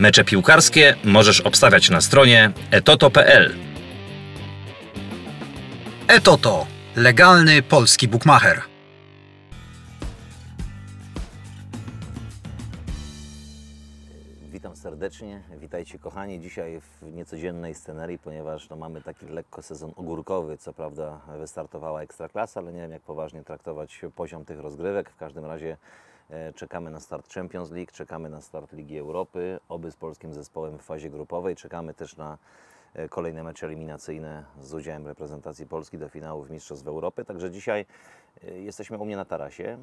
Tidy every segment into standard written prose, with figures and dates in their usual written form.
Mecze piłkarskie możesz obstawiać na stronie etoto.pl. Etoto – legalny polski bukmacher. Witam serdecznie, witajcie kochani dzisiaj w niecodziennej scenerii, ponieważ no, mamy taki lekko sezon ogórkowy. Co prawda wystartowała Ekstraklasa, ale nie wiem jak poważnie traktować poziom tych rozgrywek. W każdym razie czekamy na start Champions League, czekamy na start Ligi Europy, oby z polskim zespołem w fazie grupowej. Czekamy też na kolejne mecze eliminacyjne z udziałem reprezentacji Polski do finałów Mistrzostw Europy. Także dzisiaj jesteśmy u mnie na tarasie.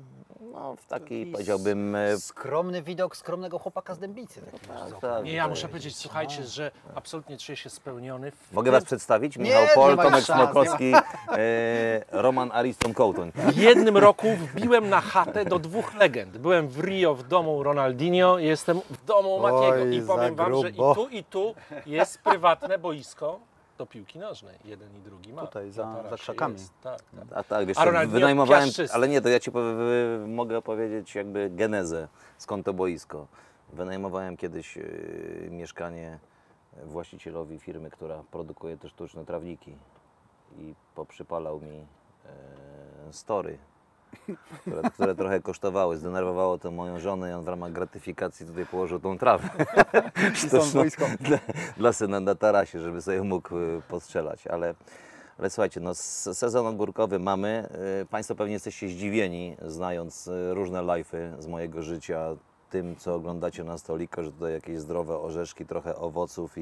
No, w takiej, powiedziałbym... Skromny widok skromnego chłopaka z Dębicy. Tak, nie, ja muszę powiedzieć, słuchajcie, że absolutnie czuję się spełniony. Mogę Was przedstawić? Michał Pol, Tomek Szmokowski, Roman Ariston-Kołtoń. W jednym roku wbiłem na chatę do dwóch legend. Byłem w Rio w domu Ronaldinho, jestem w domu Matiego. I powiem Wam, że i tu jest prywatne boisko do piłki nożnej. Jeden i drugi ma. Tutaj, za krzakami. Tak. A tak, wiesz, wynajmowałem, ale nie, to ja Ci mogę powiedzieć jakby genezę, skąd to boisko. Wynajmowałem kiedyś mieszkanie właścicielowi firmy, która produkuje te sztuczne trawniki i poprzypalał mi story, które trochę kosztowały. Zdenerwowało to moją żonę i on w ramach gratyfikacji tutaj położył tą trawę dla syna na tarasie, żeby sobie mógł postrzelać. Ale słuchajcie, no, sezon ogórkowy mamy. Państwo pewnie jesteście zdziwieni, znając różne live'y z mojego życia, tym co oglądacie na stoliku, że tutaj jakieś zdrowe orzeszki, trochę owoców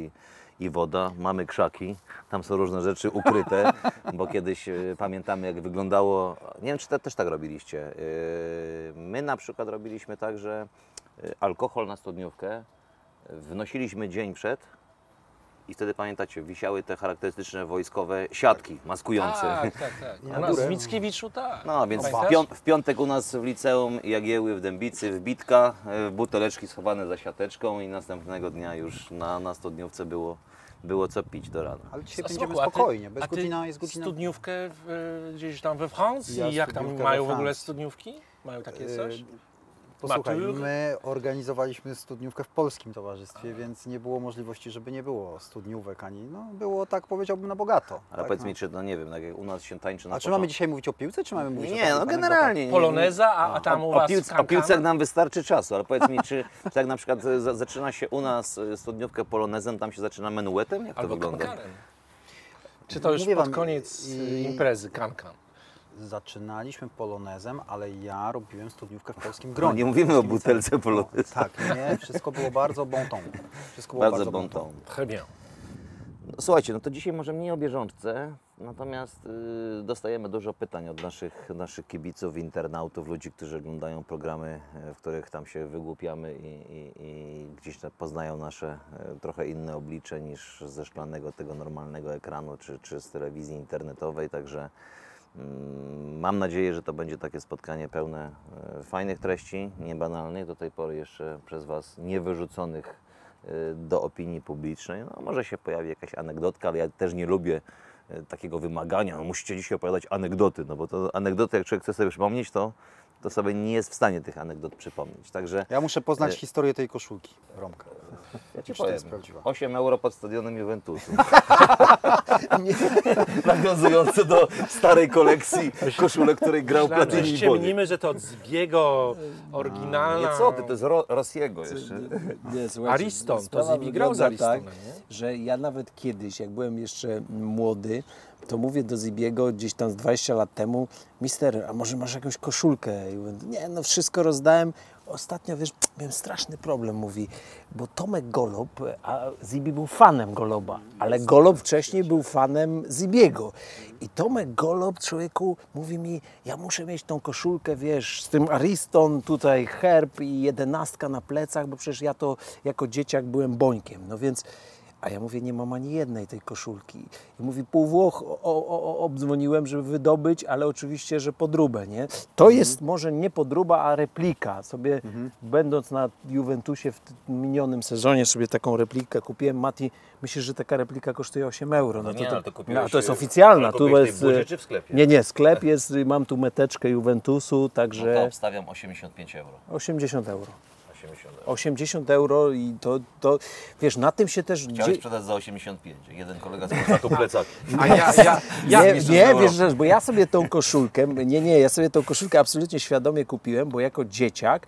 i woda. Mamy krzaki, tam są różne rzeczy ukryte, bo kiedyś pamiętamy jak wyglądało, nie wiem czy też tak robiliście. My na przykład robiliśmy tak, że alkohol na studniówkę wnosiliśmy dzień przed i wtedy pamiętacie, wisiały te charakterystyczne wojskowe siatki maskujące. Tak. No, w Mickiewiczu tak. No więc w piątek u nas w liceum Jagieły w Dębicy, wbitka, buteleczki schowane za siateczką i następnego dnia już na studniówce było co pić do rana. Ale dzisiaj będziemy spokojnie, bez godzina jest godzina. Studniówkę gdzieś tam we Francji? Ja jak tam mają w ogóle studniówki? Mają takie coś? Posłuchaj, my organizowaliśmy studniówkę w Polskim Towarzystwie, więc nie było możliwości, żeby nie było studniówek ani, no było tak powiedziałbym na bogato. Ale tak, powiedz mi, czy, no nie wiem, tak jak u nas się tańczy na A czy mamy dzisiaj mówić o piłce, czy mamy mówić o no generalnie. Poloneza, a tam u was piłce, o piłce nam wystarczy czasu, ale powiedz mi, czy tak na przykład zaczyna się u nas studniówkę polonezem, tam się zaczyna menuetem? Jak to wygląda? Kankanem. Czy to już Mówię pod koniec imprezy kankan? Zaczynaliśmy polonezem, ale ja robiłem studniówkę w polskim gronie. No nie mówimy o butelce polonezem. No, tak, nie, wszystko było bardzo bon ton. Wszystko było bardzo bon ton. No, słuchajcie, no to dzisiaj może mniej o bieżączce, natomiast dostajemy dużo pytań od naszych kibiców, internautów, ludzi, którzy oglądają programy, w których tam się wygłupiamy i gdzieś tam poznają nasze trochę inne oblicze niż ze szklanego tego normalnego ekranu czy z telewizji internetowej, także mam nadzieję, że to będzie takie spotkanie pełne fajnych treści, niebanalnych, do tej pory jeszcze przez Was niewyrzuconych do opinii publicznej. No, może się pojawi jakaś anegdotka, ale ja też nie lubię takiego wymagania, no, musicie dzisiaj opowiadać anegdoty, no bo to anegdoty, jak człowiek chce sobie przypomnieć, to sobie nie jest w stanie tych anegdot przypomnieć. Także ja muszę poznać historię tej koszulki, Romka. Ja Ci powiem, 8 € pod stadionem Juventusu. Nawiązujące do starej kolekcji koszulek, której grał Platini i Boni. Że to od Zbiego oryginalna. Nie, co ty, to jest Rossiego jeszcze. Nie, Ariston, to Zbi grał z Aristonem, tak, że ja nawet kiedyś, jak byłem jeszcze młody, to mówię do Zibiego gdzieś tam z 20 lat temu, mister, a może masz jakąś koszulkę? I mówię, nie, no wszystko rozdałem. Ostatnio, wiesz, miałem straszny problem, mówi, bo Tomek Golob, a Zibi był fanem Goloba, ale Golob wcześniej był fanem Zibiego. I Tomek Golob, człowieku, mówi mi, ja muszę mieć tą koszulkę, wiesz, z tym Ariston, tutaj herb i 11 na plecach, bo przecież ja to jako dzieciak byłem bońkiem, no więc... A ja mówię, nie mam ani jednej tej koszulki. I mówi, pół Włoch obdzwoniłem, żeby wydobyć, ale oczywiście, że podróbę, nie? To jest może nie podróba, a replika. Sobie, będąc na Juventusie w minionym sezonie, sobie taką replikę kupiłem. Mati, myślisz, że taka replika kosztuje 8 €? No, nie, to jest oficjalna. Tu jest, w burzy, czy w sklepie? Nie, sklep jest, mam tu meteczkę Juventusu, także... No to obstawiam 85 €. 80 €. 80 euro. 80 euro i to wiesz, na tym się też... Chciałeś sprzedać za 85, jeden kolega z tu plecak. A ja wiesz, bo ja sobie tą koszulkę, ja sobie tą koszulkę absolutnie świadomie kupiłem, bo jako dzieciak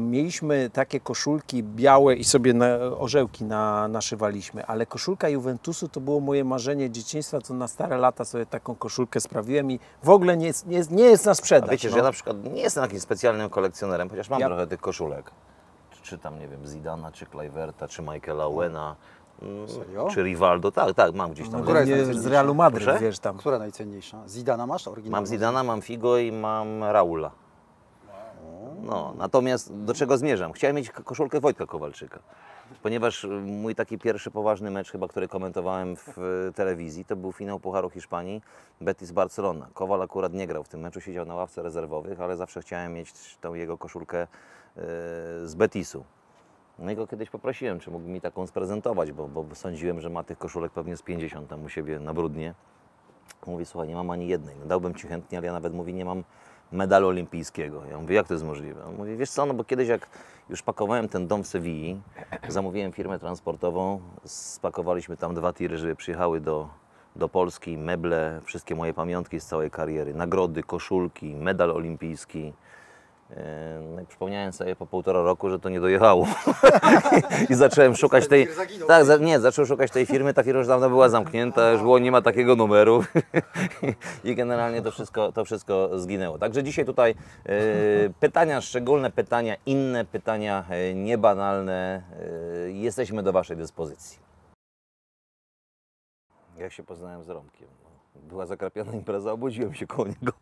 mieliśmy takie koszulki białe i sobie orzełki naszywaliśmy, ale koszulka Juventusu to było moje marzenie dzieciństwa, co na stare lata sobie taką koszulkę sprawiłem i w ogóle nie jest na sprzedaż. A wiecie, że ja na przykład nie jestem jakimś specjalnym kolekcjonerem, chociaż mam trochę tych koszulek, czy tam, nie wiem, Zidana, czy Kluiverta, czy Michaela Owena, serio? Czy Rivaldo, tak, mam gdzieś tam. No, która jest z Realu Madryt, wiesz tam. Która najcenniejsza? Zidana masz? Mam Zidana, mam Figo i mam Raula. No, natomiast do czego zmierzam? Chciałem mieć koszulkę Wojtka Kowalczyka, ponieważ mój taki pierwszy poważny mecz chyba, który komentowałem w telewizji, to był finał Pucharu Hiszpanii Betis-Barcelona. Kowal akurat nie grał w tym meczu, siedział na ławce rezerwowych, ale zawsze chciałem mieć tą jego koszulkę z Betisu. No i go kiedyś poprosiłem, czy mógł mi taką sprezentować, bo sądziłem, że ma tych koszulek pewnie z 50 tam u siebie na brudnie. Mówi, słuchaj, nie mam ani jednej, no, dałbym ci chętnie, ale ja nawet mówi, nie mam medalu olimpijskiego. Ja mówię, jak to jest możliwe? On mówi, wiesz co, no bo kiedyś jak już pakowałem ten dom w Sewilli, zamówiłem firmę transportową, spakowaliśmy tam 2 tiry, żeby przyjechały do Polski, meble, wszystkie moje pamiątki z całej kariery, nagrody, koszulki, medal olimpijski. Przypomniałem sobie po 1,5 roku, że to nie dojechało i zacząłem szukać tej... Tak, zacząłem szukać tej firmy, ta firma już dawno była zamknięta, już było, nie ma takiego numeru i generalnie to wszystko zginęło. Także dzisiaj tutaj pytania szczególne, pytania inne, pytania niebanalne, jesteśmy do Waszej dyspozycji. Ja się poznałem z Romkiem. Była zakrapiana impreza, obudziłem się koło niego.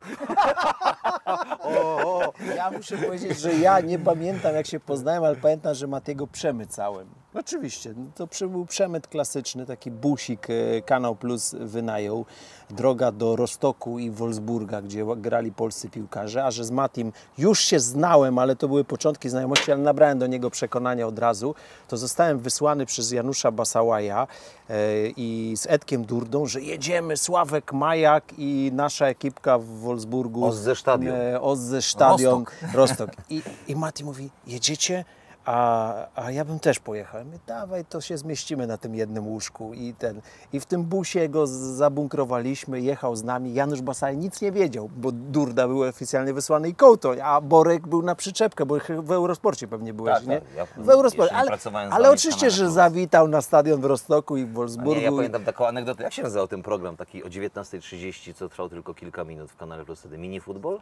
Ja muszę powiedzieć, że ja nie pamiętam, jak się poznałem, ale pamiętam, że Matiego przemycałem. Oczywiście, to był przemyt klasyczny, taki busik Kanał Plus wynajął. Droga do Rostoku i Wolfsburga, gdzie grali polscy piłkarze, a że z Matim już się znałem, ale to były początki znajomości, ale nabrałem do niego przekonania od razu, to zostałem wysłany przez Janusza Basałaja i z Edkiem Durdą, że jedziemy, Sławek Majak i nasza ekipka w Wolfsburgu. Oz ze Stadion. Rostok. I Mati mówi, jedziecie? A ja bym też pojechał. Mówię, dawaj, to się zmieścimy na tym jednym łóżku. I w tym busie go zabunkrowaliśmy, jechał z nami. Janusz Basaj nic nie wiedział, bo Durda był oficjalnie wysłany i Kołto, a Borek był na przyczepkę, bo w Eurosporcie pewnie byłeś, tak, nie? Ja w Eurosporcie, ale oczywiście, że zawitał na stadion w Rostoku i w Wolfsburgu. Ja pamiętam taką anegdotę, jak się nazywał ten program taki o 19:30, co trwał tylko kilka minut w Kanale Plus wtedy? Mini Futbol?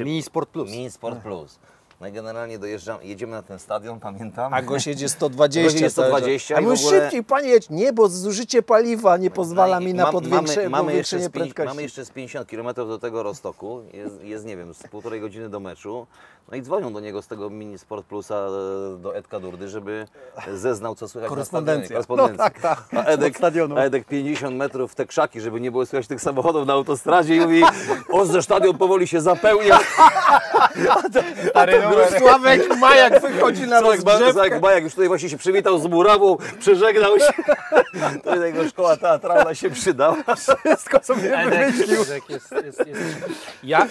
Mini Sport Plus. Mini Sport Plus. No i generalnie jedziemy na ten stadion, pamiętam. A gość jedzie 120. A my szybciej, panie, jedź. Nie, bo zużycie paliwa nie pozwala mi na powiększenie prędkości. Mamy jeszcze z 50 km do tego Rostoku, jest nie wiem, z 1,5 godziny do meczu. No i dzwonią do niego z tego Mini Sport Plusa do Edka Durdy, żeby zeznał, co słychać na stadionie. Korespondencja. No, tak. A Edek 50 metrów w te krzaki, żeby nie było słychać tych samochodów na autostradzie i mówi, że stadion powoli się zapełnia. Sławek Majak wychodzi na rozgrzewkę. Sławek Majak już tutaj właśnie się przywitał z Murawą, przeżegnał się. To jego szkoła teatralna się przydała. Wszystko sobie wymyślił.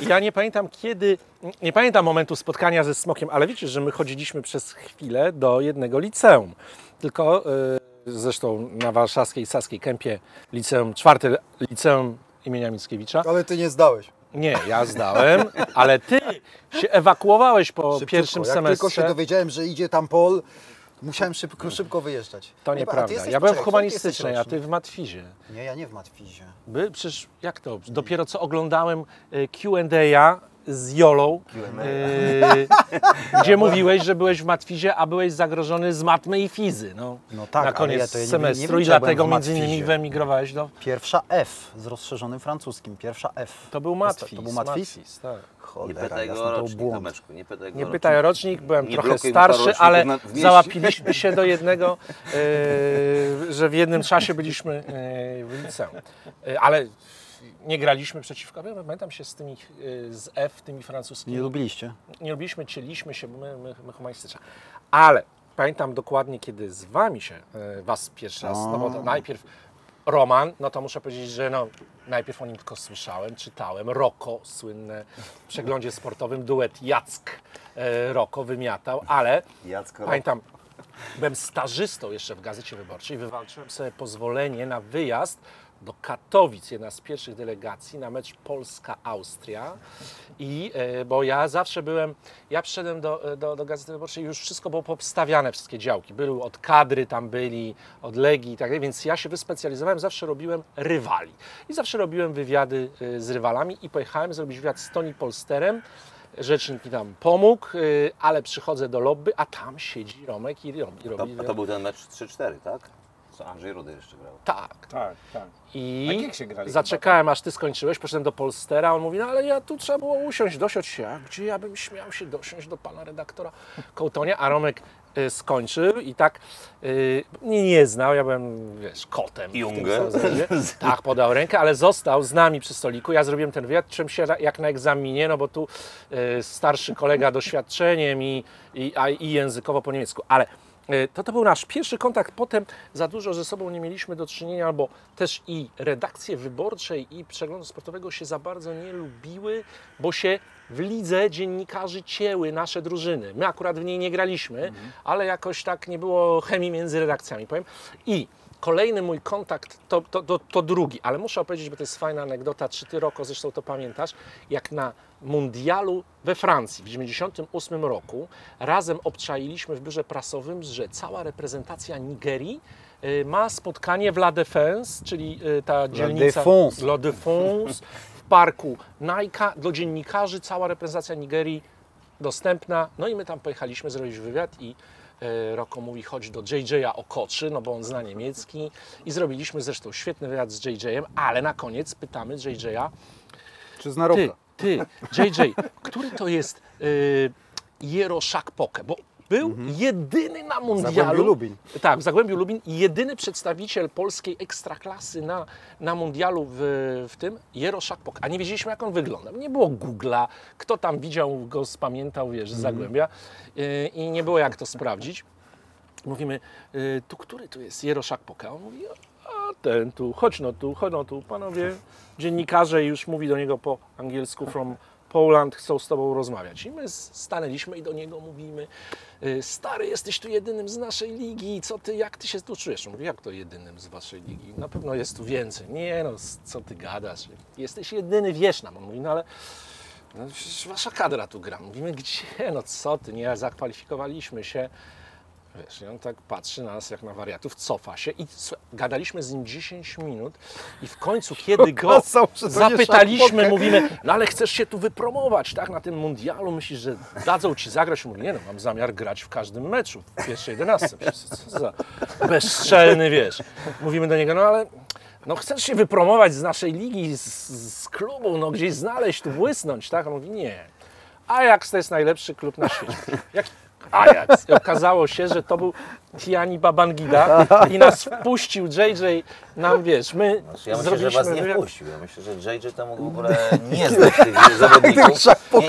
Ja nie pamiętam kiedy, nie pamiętam momentu spotkania ze Smokiem, ale wiecie, że my chodziliśmy przez chwilę do jednego liceum. Tylko zresztą na warszawskiej Saskiej Kępie liceum, 4. liceum imienia Mickiewicza. Ale ty nie zdałeś. Nie, ja zdałem, ale ty się ewakuowałeś po pierwszym semestrze. Jak tylko się dowiedziałem, że idzie tam Pol, musiałem szybko wyjeżdżać. To nieprawda. Ja byłem w humanistycznej, a ty w matfizie. Nie, ja nie w matfizie. Przecież jak to? Dopiero co oglądałem Q&A z Jolą, gdzie mówiłeś, że byłeś w matfizie, a byłeś zagrożony z matmy i fizy. No tak, na koniec semestru i dlatego między innymi wyemigrowałeś do... Pierwsza F z rozszerzonym francuskim, pierwsza F. To był matfiz. To był matfiz, tak. Cholera, nie pytaj o rocznik, Tomeczku, nie pytaj o rocznik. Byłem trochę starszy, ale załapiliśmy się do jednego, że w jednym czasie byliśmy w liceum. Ale... Nie graliśmy przeciwko, pamiętam się z tymi, z F, tymi francuskimi. Nie lubiliście. Nie lubiliśmy, cieliśmy się, bo my humanistyczne. Ale pamiętam dokładnie, kiedy z wami was pierwszy raz, no bo najpierw Roman, no to muszę powiedzieć, że no, najpierw o nim tylko słyszałem, czytałem. Roko, słynne w przeglądzie sportowym, duet Jack-Roko wymiatał, ale pamiętam, byłem stażystą jeszcze w Gazecie Wyborczej, wywalczyłem sobie pozwolenie na wyjazd do Katowic, jedna z pierwszych delegacji na mecz Polska-Austria. I bo ja zawsze byłem, ja przyszedłem do Gazety Wyborczej, już wszystko było popstawiane, wszystkie działki. Były od kadry, tam byli, od Legii i tak dalej, więc ja się wyspecjalizowałem, zawsze robiłem rywali. I zawsze robiłem wywiady z rywalami i pojechałem zrobić wywiad z Toni Polsterem. Rzecznik mi tam pomógł, ale przychodzę do lobby, a tam siedzi Romek i robi. A to był ten mecz 3-4, tak? Co Andrzej Rudy jeszcze grał. Tak. I jak się grali, zaczekałem, aż ty skończyłeś, poszedłem do Polstera, on mówi, no ale ja tu trzeba było usiąść, dosiąść się. A gdzie ja bym śmiał się dosiąść do pana redaktora Kołtonia? A Romek skończył i tak mnie nie znał, ja byłem, wiesz, kotem. Tak, podał rękę, ale został z nami przy stoliku. Ja zrobiłem ten wywiad, czym się jak na egzaminie, no bo tu starszy kolega doświadczeniem i językowo po niemiecku, ale to był nasz pierwszy kontakt, potem za dużo ze sobą nie mieliśmy do czynienia, bo też i redakcje wyborczej i przeglądu sportowego się za bardzo nie lubiły, bo się w lidze dziennikarzy cięły nasze drużyny. My akurat w niej nie graliśmy, ale jakoś tak nie było chemii między redakcjami, powiem. I kolejny mój kontakt, to drugi, ale muszę opowiedzieć, bo to jest fajna anegdota, czy ty, Roko, zresztą to pamiętasz, jak na mundialu we Francji w 1998 roku razem obczailiśmy w biurze prasowym, że cała reprezentacja Nigerii ma spotkanie w La Défense, czyli ta dzielnica La Défense w parku Nike, dla dziennikarzy cała reprezentacja Nigerii dostępna, no i my tam pojechaliśmy zrobić wywiad i Roko mówi, chodź do JJ'a Okoczy, no bo on zna niemiecki i zrobiliśmy zresztą świetny wywiad z JJ'em, ale na koniec pytamy JJ'a, czy zna Roka? Ty, JJ, który to jest Jero Szakpoke? Bo był jedyny na mundialu, Zagłębiu Lubin. Tak, w Zagłębiu Lubin, jedyny przedstawiciel polskiej ekstraklasy na mundialu w tym Jero Szakpoke. A nie wiedzieliśmy, jak on wygląda. Nie było Google'a, kto tam widział go, spamiętał, wiesz, z Zagłębia i nie było jak to sprawdzić. Mówimy, tu który tu jest Jero Szakpoke? A on mówi, a ten tu, chodź no tu, panowie dziennikarze, już mówi do niego po angielsku from Poland, chcą z tobą rozmawiać. I my stanęliśmy i do niego mówimy, stary, jesteś tu jedynym z naszej ligi, co ty, jak ty się tu czujesz? Mówi, jak to jedynym z waszej ligi? Na pewno jest tu więcej. Nie no, co ty gadasz? Jesteś jedyny, wiesz nam. On mówi, no ale no, przecież wasza kadra tu gra. Mówimy, gdzie? No co ty, nie, zakwalifikowaliśmy się. Wiesz, i on tak patrzy na nas jak na wariatów, cofa się i gadaliśmy z nim 10 minut i w końcu, kiedy go zapytaliśmy, mówimy, no ale chcesz się tu wypromować, tak, na tym mundialu, myślisz, że dadzą ci zagrać? Mówi, nie no, mam zamiar grać w każdym meczu, w pierwszej 11, co za bezstrzelny, wiesz. Mówimy do niego, no ale no chcesz się wypromować z naszej ligi, z klubu, no gdzieś znaleźć, tu błysnąć, tak? On mówi, nie, Ajax to jest najlepszy klub na świecie. Ajax. I okazało się, że to był Tiani Babangida i nas wpuścił JJ, nam wiesz, my ja myślę, że was nie wpuścił, ja myślę, że JJ tam mógł w ogóle nie znać tych zawodników.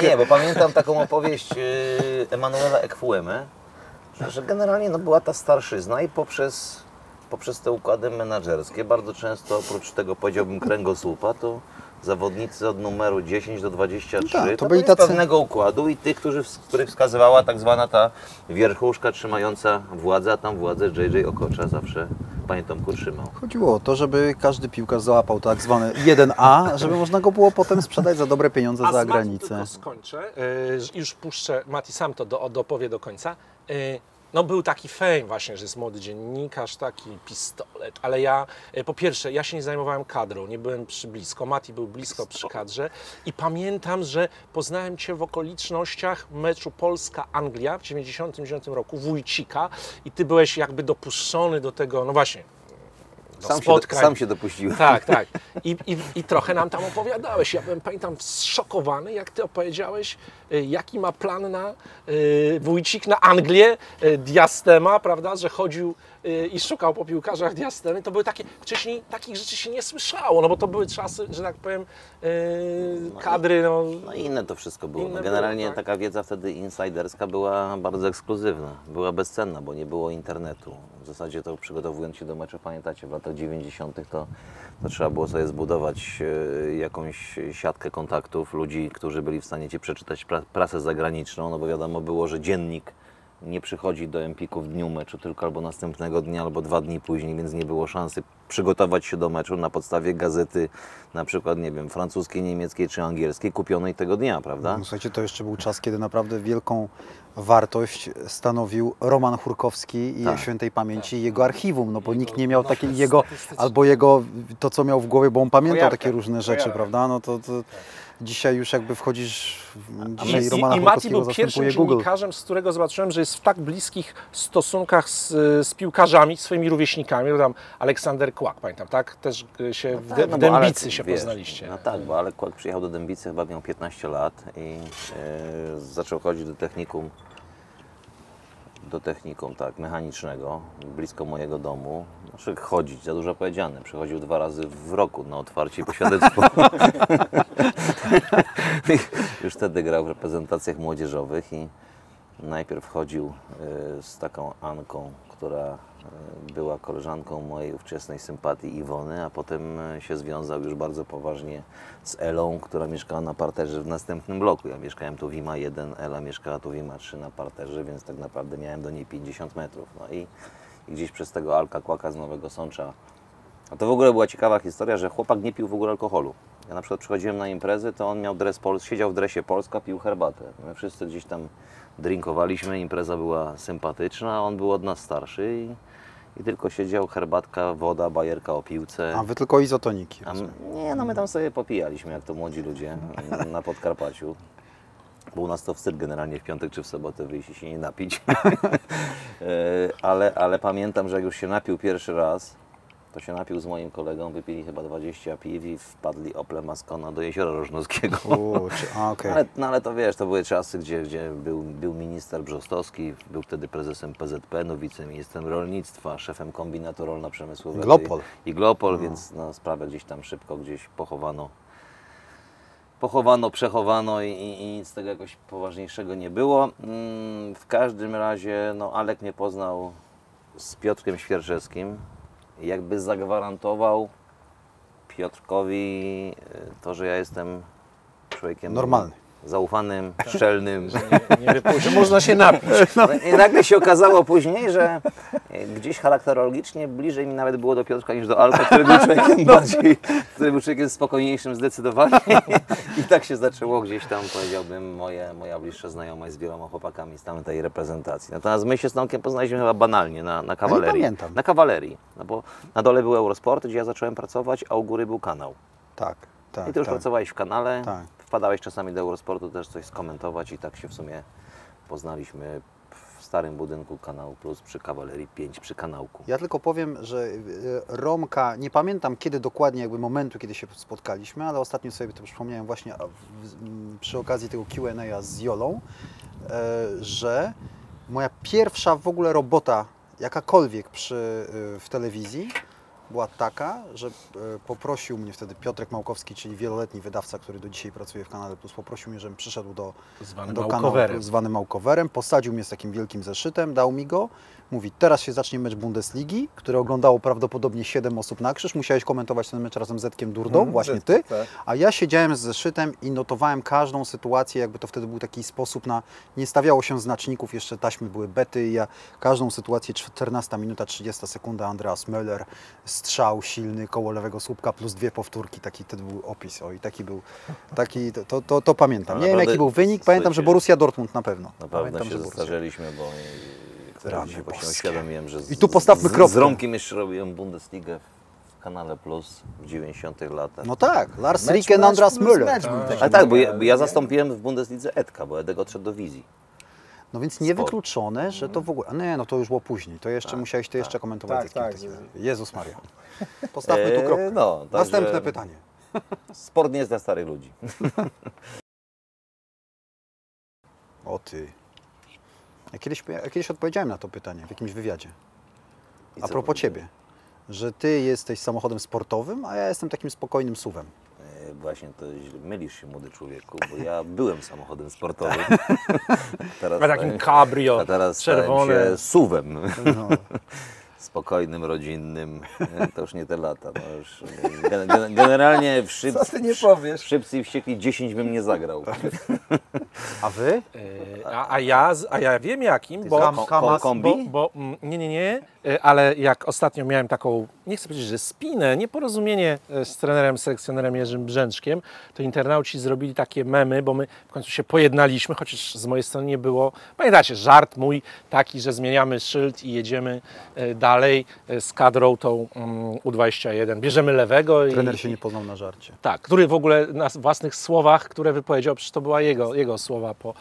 Nie, bo pamiętam taką opowieść Emanuela Ekwuemy, że generalnie no, była ta starszyzna i poprzez te układy menadżerskie bardzo często oprócz tego, powiedziałbym, kręgosłupa, to zawodnicy od numeru 10 do 23 no tak, to byli pewnego układu i tych, których wskazywała tak zwana ta wierchuszka trzymająca władza, tam władzę JJ Okocza zawsze, panie Tomku, trzymał. Chodziło o to, żeby każdy piłkarz załapał tak zwany 1A, żeby można go było potem sprzedać za dobre pieniądze za granicę. Tylko skończę, już puszczę, Mati sam to dopowie do końca. No był taki fame właśnie, że jest młody dziennikarz, taki pistolet, ale ja, po pierwsze, ja się nie zajmowałem kadrą, nie byłem blisko, Mati był blisko przy kadrze i pamiętam, że poznałem cię w okolicznościach meczu Polska-Anglia w 1999 roku, Wójcika i ty byłeś jakby dopuszczony do tego, no właśnie, Sam się dopuściłem. Tak. I trochę nam tam opowiadałeś. Ja byłem, pamiętam, zszokowany, jak ty opowiedziałeś, jaki ma plan na Wójcik na Anglię, Diastema, prawda, że chodził i szukał po piłkarzach Diastemy. To były takie, wcześniej takich rzeczy się nie słyszało, no bo to były czasy, że tak powiem, kadry. No inne to wszystko było. No, generalnie było, tak. Taka wiedza wtedy insiderska była bardzo ekskluzywna, była bezcenna, bo nie było internetu. W zasadzie to przygotowując się do meczu, pamiętacie, w latach 90. to trzeba było sobie zbudować jakąś siatkę kontaktów, ludzi, którzy byli w stanie Cię przeczytać prasę zagraniczną, no bo wiadomo było, że dziennik nie przychodzi do Empiku w dniu meczu, tylko albo następnego dnia, albo 2 dni później, więc nie było szansy przygotować się do meczu na podstawie gazety, na przykład, nie wiem, francuskiej, niemieckiej czy angielskiej, kupionej tego dnia, prawda? No, słuchajcie, to jeszcze był czas, kiedy naprawdę wielką wartość stanowił Roman Chórkowski i świętej pamięci jego archiwum, no bo nikt nie miał takiej jego, albo jego, to co miał w głowie, bo on pamiętał takie różne rzeczy, prawda? No to dzisiaj już jakby wchodzisz, dzisiaj Romana Chórkowskiego zastępuje Google. I Mati był pierwszym dziennikarzem, z którego zobaczyłem, że jest w tak bliskich stosunkach z piłkarzami, swoimi rówieśnikami, tam Aleksander Kłak, pamiętam, tak? Też się w Dębicy się poznaliście. No tak, bo Alek Kłak przyjechał do Dębicy, chyba miał 15 lat i zaczął chodzić do technikum. Do technikum, tak, mechanicznego, blisko mojego domu. Znaczy chodzić, za dużo powiedziane. Przychodził 2 razy w roku na otwarcie i poświadectwo. Już wtedy grał w reprezentacjach młodzieżowych i najpierw chodził z taką Anką, która była koleżanką mojej ówczesnej sympatii Iwony, a potem się związał już bardzo poważnie z Elą, która mieszkała na parterze w następnym bloku. Ja mieszkałem tu w Wima 1, Ela mieszkała tu w Wima 3 na parterze, więc tak naprawdę miałem do niej 50 metrów. No i gdzieś przez tego Alka Kłaka z Nowego Sącza. A to w ogóle była ciekawa historia, że chłopak nie pił w ogóle alkoholu. Ja na przykład przychodziłem na imprezy, to on miał dres Polski, siedział w dresie Polska, pił herbatę. My wszyscy gdzieś tam drinkowaliśmy, impreza była sympatyczna, a on był od nas starszy i tylko siedział, herbatka, woda, bajerka o piłce. A wy tylko izotoniki. Nie, no my tam sobie popijaliśmy, jak to młodzi ludzie na Podkarpaciu. Był nas to wstyd generalnie w piątek czy w sobotę wyjść i się nie napić. ale pamiętam, że jak już się napił pierwszy raz, to się napił z moim kolegą, wypili chyba 20 piw i wpadli Ople Maskona do Jeziora Rożnowskiego. Okay. ale to wiesz, to były czasy, gdzie był minister Brzostowski, był wtedy prezesem PZPN-u, wiceministrem rolnictwa, szefem kombinatu rolno-przemysłowego Glopol, więc no, sprawę gdzieś tam szybko gdzieś pochowano, przechowano i nic z tego jakoś poważniejszego nie było. W każdym razie no, Alek mnie poznał z Piotrkiem Świerczewskim. Jakby zagwarantował Piotrkowi to, że ja jestem człowiekiem normalnym, zaufanym, szczelnym. Że można się napić. No. I nagle się okazało później, że gdzieś charakterologicznie bliżej mi nawet było do Piotrka niż do Alka, który był człowiekiem bardziej, który był człowiekiem spokojniejszym zdecydowanie. I tak się zaczęło gdzieś tam, powiedziałbym, moja bliższa znajomość z wieloma chłopakami z tamtej reprezentacji. Natomiast my się z Tomkiem poznaliśmy chyba banalnie na kawalerii. Ja nie pamiętam. Na kawalerii, no bo na dole był Eurosport, gdzie ja zacząłem pracować, a u góry był kanał. Tak. I ty już pracowałeś w kanale. Tak. Wpadałeś czasami do Eurosportu też coś skomentować i tak się w sumie poznaliśmy w starym budynku Kanału Plus przy Kawalerii 5, przy Kanałku. Ja tylko powiem, że Romka, nie pamiętam kiedy dokładnie jakby momentu, kiedy się spotkaliśmy, ale ostatnio sobie to przypomniałem właśnie przy okazji tego Q&A z Jolą, że moja pierwsza w ogóle robota jakakolwiek w telewizji była taka, że poprosił mnie wtedy Piotrek Małkowski, czyli wieloletni wydawca, który do dzisiaj pracuje w Kanale Plus, poprosił mnie, żebym przyszedł do Kanału Plus zwanym Małkowerem, posadził mnie z takim wielkim zeszytem, dał mi go, mówi, teraz się zacznie mecz Bundesligi, który oglądało prawdopodobnie 7 osób na krzyż, musiałeś komentować ten mecz razem z Zetkiem Durdą, właśnie ty, a ja siedziałem z zeszytem i notowałem każdą sytuację, jakby to wtedy był taki sposób na, nie stawiało się znaczników, jeszcze taśmy były bety i ja każdą sytuację, 14 minuta, 30 sekunda, Andreas Möller, strzał silny koło lewego słupka plus 2 powtórki, taki wtedy był opis, i taki był, taki, to pamiętam. Nie wiem jaki był wynik, pamiętam, że Borussia Dortmund na pewno. Naprawdę się zestarzyliśmy, bo się właśnie uświadomiłem, że i tu postawmy kropkę. Z Romkiem jeszcze robiłem Bundesligę w Kanale Plus w 90 latach. No tak, Lars Riek i Andreas Müller. Ale tak, bo ja zastąpiłem w Bundeslidze Edka, bo Edek odszedł do Wizji. No więc niewykluczone, że to w ogóle... Nie, no to już było później. To jeszcze musiałeś jeszcze komentować. Jezus Maria. Postawmy tu kropkę. No, następne pytanie. Sport nie jest dla starych ludzi. O ty. Ja kiedyś odpowiedziałem na to pytanie w jakimś wywiadzie. A propos ciebie. Że ty jesteś samochodem sportowym, a ja jestem takim spokojnym SUV-em. Właśnie to mylisz się, młody człowieku, bo ja byłem samochodem sportowym. Teraz takim cabrio, a teraz czerwony. Stałem się SUV-em. No. spokojnym, rodzinnym. To już nie te lata. No już generalnie w Szybcy, co ty nie powiesz? W Szybcy i Wściekli 10 bym nie zagrał. A wy? Ja wiem jakim, ale jak ostatnio miałem taką, nie chcę powiedzieć, że spinę, nieporozumienie z trenerem, selekcjonerem Jerzym Brzęczkiem, to internauci zrobili takie memy, bo my w końcu się pojednaliśmy, chociaż z mojej strony nie było, pamiętacie, żart mój taki, że zmieniamy szyld i jedziemy dalej z kadrą tą U21. Bierzemy lewego. Trener się nie poznał na żarcie. Tak, który w ogóle na własnych słowach, które wypowiedział, przecież to była jego słowa po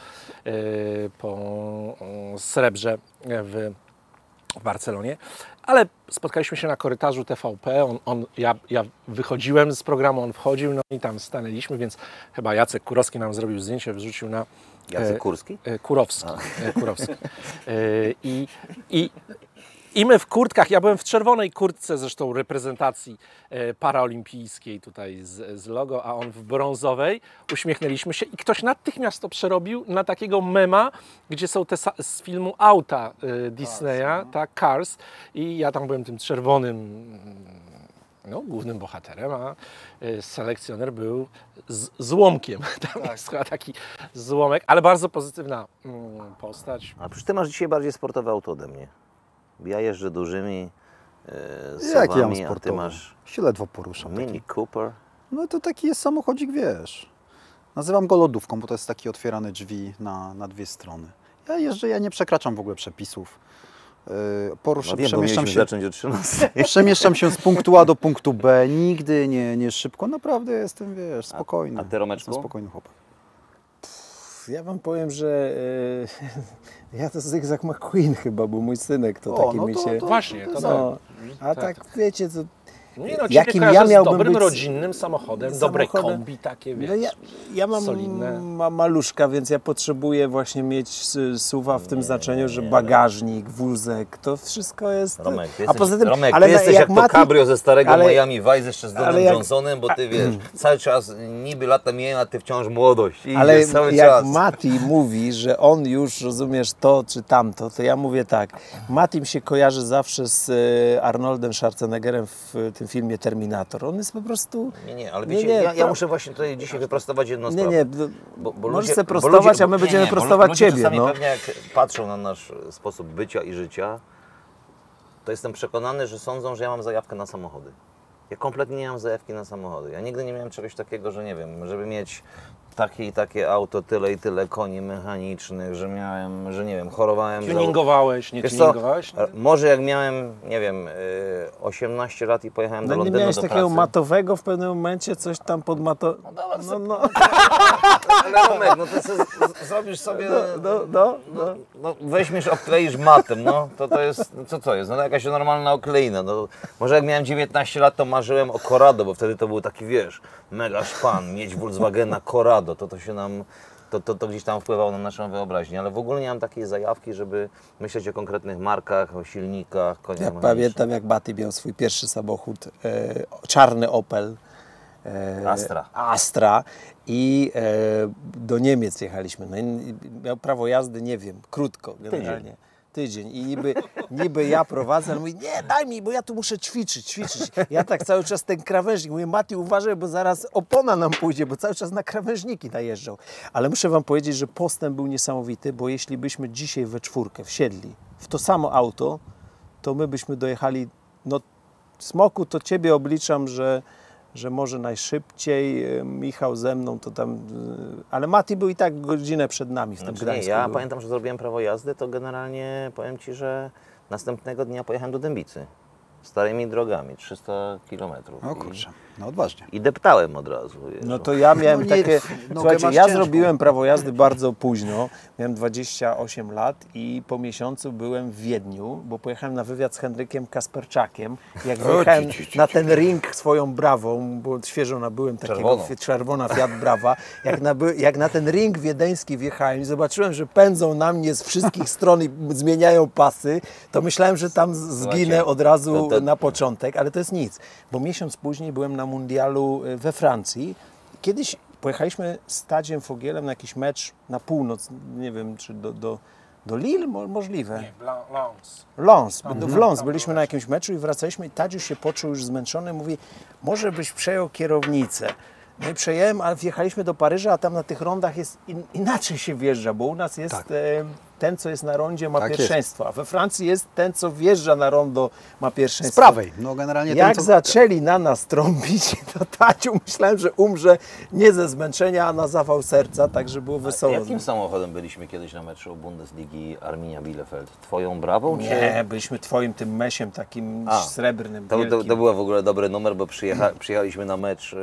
srebrze w Barcelonie, ale spotkaliśmy się na korytarzu TVP, ja wychodziłem z programu, on wchodził, no i tam stanęliśmy, więc chyba Jacek Kurowski nam zrobił zdjęcie, wrzucił na... Jacek Kurski? Kurowski. Kurowski. I my w kurtkach, ja byłem w czerwonej kurtce zresztą reprezentacji paraolimpijskiej tutaj z logo, a on w brązowej, uśmiechnęliśmy się i ktoś natychmiast to przerobił na takiego mema, gdzie są te z filmu auta Disneya, tak, Cars, i ja tam byłem tym czerwonym, no, głównym bohaterem, a selekcjoner był złomkiem. Tam tak. Jest chyba taki złomek, ale bardzo pozytywna postać. A przecież ty masz dzisiaj bardziej sportowe auto ode mnie. Ja jeżdżę dużymi suwami, ja a ty masz... się ledwo poruszam. Mini Cooper. No to taki jest samochodzik, wiesz. Nazywam go lodówką, bo to jest taki otwierane drzwi na dwie strony. Ja jeżdżę, ja nie przekraczam w ogóle przepisów. Przemieszczam się, zacząć od 13. Przemieszczam się z punktu A do punktu B. Nigdy nie szybko. Naprawdę jestem, wiesz, spokojny. A ty, Romeczku? Jestem spokojny chłopak. Ja wam powiem, że ja to Zygzak McQueen chyba, był mój synek, to taki no mi się... To, właśnie, to no, tak. A tak wiecie, co... Nie no, jakim ja miałbym dobrym być... rodzinnym samochodem, dobre kombi takie, wiesz, no ja mam solidne. Mam maluszka, więc ja potrzebuję właśnie mieć suwa w tym znaczeniu, że bagażnik, wózek, to wszystko jest... Romek, ty jesteś jak to cabrio ze starego Miami Vice jeszcze z Dodge'em Johnsonem, bo ty wiesz, cały czas niby lata mijają, a ty wciąż młodość. Ale cały jak czas. Mati mówi, że on już, rozumiesz, to czy tamto, to ja mówię tak, Mati mi się kojarzy zawsze z Arnoldem Schwarzeneggerem w tym filmie Terminator. On jest po prostu... ale wiecie, ja muszę właśnie tutaj dzisiaj wyprostować jedną sprawę. Możesz sobie prostować, a my będziemy prostować ciebie. Ludzie czasami pewnie jak patrzą na nasz sposób bycia i życia, to jestem przekonany, że sądzą, że ja mam zajawkę na samochody. Ja kompletnie nie mam zajawki na samochody. Ja nigdy nie miałem czegoś takiego, że nie wiem, żeby mieć takie i takie auto, tyle i tyle koni mechanicznych, że miałem, że nie wiem, chorowałem... Tuningowałeś, nie tuningowałeś? Może jak miałem, nie wiem, 18 lat i pojechałem do Londynu do pracy. Nie miałeś takiego matowego w pewnym momencie, coś tam pod mato... No. Romek, no to zrobisz sobie... No, weźmiesz, okleisz matem, no. To jest, co to jest? No jakaś normalna okleina. No, może jak miałem 19 lat, to marzyłem o Corrado, bo wtedy to był taki, wiesz, mega szpan, mieć Volkswagena Corrado. To gdzieś tam wpływało na naszą wyobraźnię, ale w ogóle nie mam takiej zajawki, żeby myśleć o konkretnych markach, o silnikach. Ja pamiętam, jak Baty miał swój pierwszy samochód, czarny Opel. Astra. I do Niemiec jechaliśmy. No i miał prawo jazdy, nie wiem, krótko generalnie. Tydzień i niby ja prowadzę, ale mówi, nie, daj mi, bo ja tu muszę ćwiczyć. Ja tak cały czas ten krawężnik, mówię, Mati, uważaj, bo zaraz opona nam pójdzie, bo cały czas na krawężniki najeżdżał. Ale muszę wam powiedzieć, że postęp był niesamowity, bo jeśli byśmy dzisiaj we czwórkę wsiedli w to samo auto, to my byśmy dojechali, no Smoku, to ciebie obliczam, że może najszybciej, Michał ze mną, to tam... Ale Mati był i tak godzinę przed nami w tym Gdańsku. Ja pamiętam, że zrobiłem prawo jazdy, to generalnie powiem ci, że następnego dnia pojechałem do Dębicy. Starymi drogami, 300 km. No kurczę, no odważnie. I deptałem od razu. Jezu. No to ja miałem takie... Słuchajcie, ja zrobiłem prawo jazdy bardzo późno. Miałem 28 lat i po miesiącu byłem w Wiedniu, bo pojechałem na wywiad z Henrykiem Kasperczakiem. Jak wyjechałem na ten ring swoją Brawą, bo świeżo nabyłem takiego, czerwona Fiat Brawa. Jak na ten ring wiedeński wjechałem i zobaczyłem, że pędzą na mnie z wszystkich stron i zmieniają pasy, to myślałem, że tam zginę od razu na początek, ale to jest nic, bo miesiąc później byłem na mundialu we Francji. Kiedyś pojechaliśmy z Tadziem Fogielem na jakiś mecz na północ, nie wiem, czy do Do Lille? Możliwe. Nie, Lens. W Lens byliśmy na jakimś meczu i wracaliśmy i Tadziu się poczuł już zmęczony. Mówi, może byś przejął kierownicę. No i przejąłem, a wjechaliśmy do Paryża, a tam na tych rondach jest inaczej się wjeżdża, bo u nas jest tak. Ten, co jest na rondzie, ma tak pierwszeństwo, a we Francji jest ten, co wjeżdża na rondo, ma pierwszeństwo. Z prawej. No, generalnie jak ten, co... zaczęli na nas trąbić, to Taciu myślałem, że umrze nie ze zmęczenia, a na zawał serca, także było wesoło. A jakim samochodem byliśmy kiedyś na meczu Bundesligi Arminia Bielefeld? Twoją Brawą? Czy... Nie, byliśmy twoim tym mesiem takim srebrnym. To był w ogóle dobry numer, bo przyjechaliśmy na mecz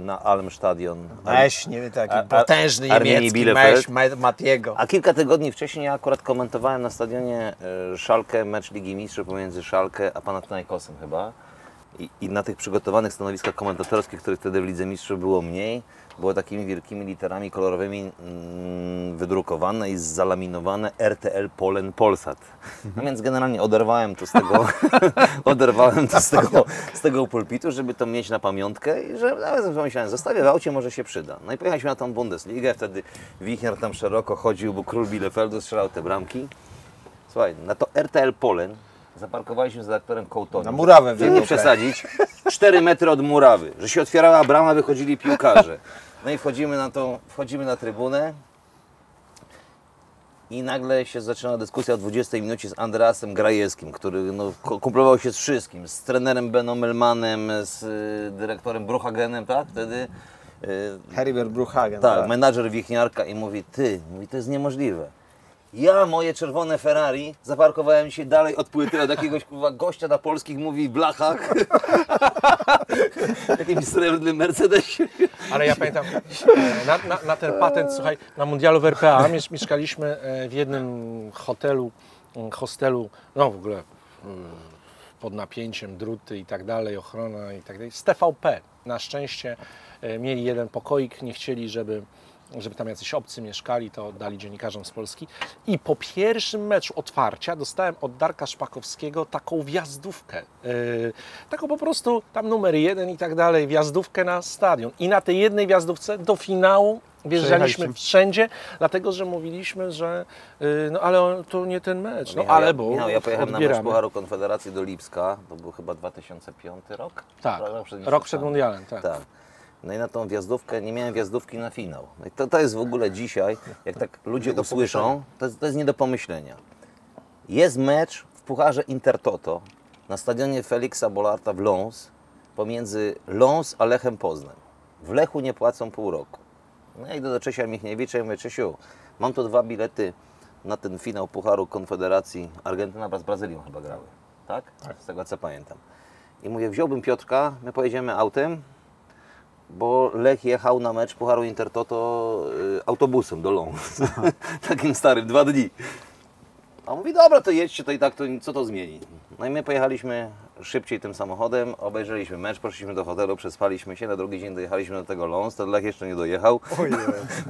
na Almstadion. Meś, nie wiem, taki potężny niemiecki mecz Matiego. A kilka tygodni wcześniej akurat komentowałem na stadionie Schalke, mecz Ligi Mistrzów pomiędzy Schalke a Panathinaikosem chyba. I na tych przygotowanych stanowiskach komentatorskich, których wtedy w Lidze Mistrzów było mniej, było takimi wielkimi literami kolorowymi wydrukowane i zalaminowane RTL Polen Polsat. No więc generalnie oderwałem to z tego, pulpitu, żeby to mieć na pamiątkę i że nawet pomyślałem, zostawię w aucie, może się przyda. No i pojechaliśmy na tą Bundesligę, wtedy Wichner tam szeroko chodził, bo król Bielefeldu strzelał te bramki. Słuchaj, na to RTL Polen zaparkowaliśmy z redaktorem Kołtonem. Na murawę w nie przesadzić. 4 metry od murawy. Że się otwierała brama, wychodzili piłkarze. No i wchodzimy na trybunę. I nagle się zaczyna dyskusja o 20 minucie z Andreasem Grajewskim, który kumplował się z wszystkim. Z trenerem Benno Mellmanem, z dyrektorem Bruchhagenem, tak? Wtedy... Heribert Bruchhagen. Tak, menadżer Wichniarka i mówi, to jest niemożliwe. Ja moje czerwone Ferrari zaparkowałem się dalej od płyty, od jakiegoś gościa na polskich mówi blachach. Jakimś srebrnym Mercedesie. Ale ja pamiętam, na ten patent, słuchaj, na mundialu w RPA mieszkaliśmy w jednym hotelu, hostelu, no w ogóle pod napięciem, druty i tak dalej, ochrona i tak dalej. Z TVP na szczęście mieli jeden pokoik, nie chcieli, żeby tam jacyś obcy mieszkali, to dali dziennikarzom z Polski. I po pierwszym meczu otwarcia dostałem od Darka Szpakowskiego taką wjazdówkę. Taką po prostu tam numer 1 i tak dalej, wjazdówkę na stadion. I na tej jednej wjazdówce do finału wjeżdżaliśmy wszędzie, dlatego że mówiliśmy, że no ale to nie ten mecz. No ale bo ja pojechałem na mecz Pucharu Konfederacji do Lipska, to był chyba 2005 rok? Tak, rok przed mundialem, tak. No i na tą wjazdówkę, nie miałem wjazdówki na finał. No i to jest w ogóle dzisiaj, jak tak ludzie usłyszą, to jest nie do pomyślenia. Jest mecz w Pucharze Intertoto na stadionie Feliksa Bollaerta w Lens, pomiędzy Lens a Lechem Poznań. W Lechu nie płacą pół roku. No i do Czesia Michniewicza i mówię, Czesiu, mam tu 2 bilety na ten finał Pucharu Konfederacji. Argentyna z Brazylią chyba grały, tak? Tak. Z tego co pamiętam. I mówię, wziąłbym Piotrka, my pojedziemy autem, bo Lech jechał na mecz Pucharu Intertoto autobusem do Lons. Takim starym, 2 dni. A on mówi, dobra, to jedźcie, to i tak, to, co to zmieni? No i my pojechaliśmy szybciej tym samochodem, obejrzeliśmy mecz, poszliśmy do hotelu, przespaliśmy się, na drugi dzień dojechaliśmy do tego Lons, to Lech jeszcze nie dojechał.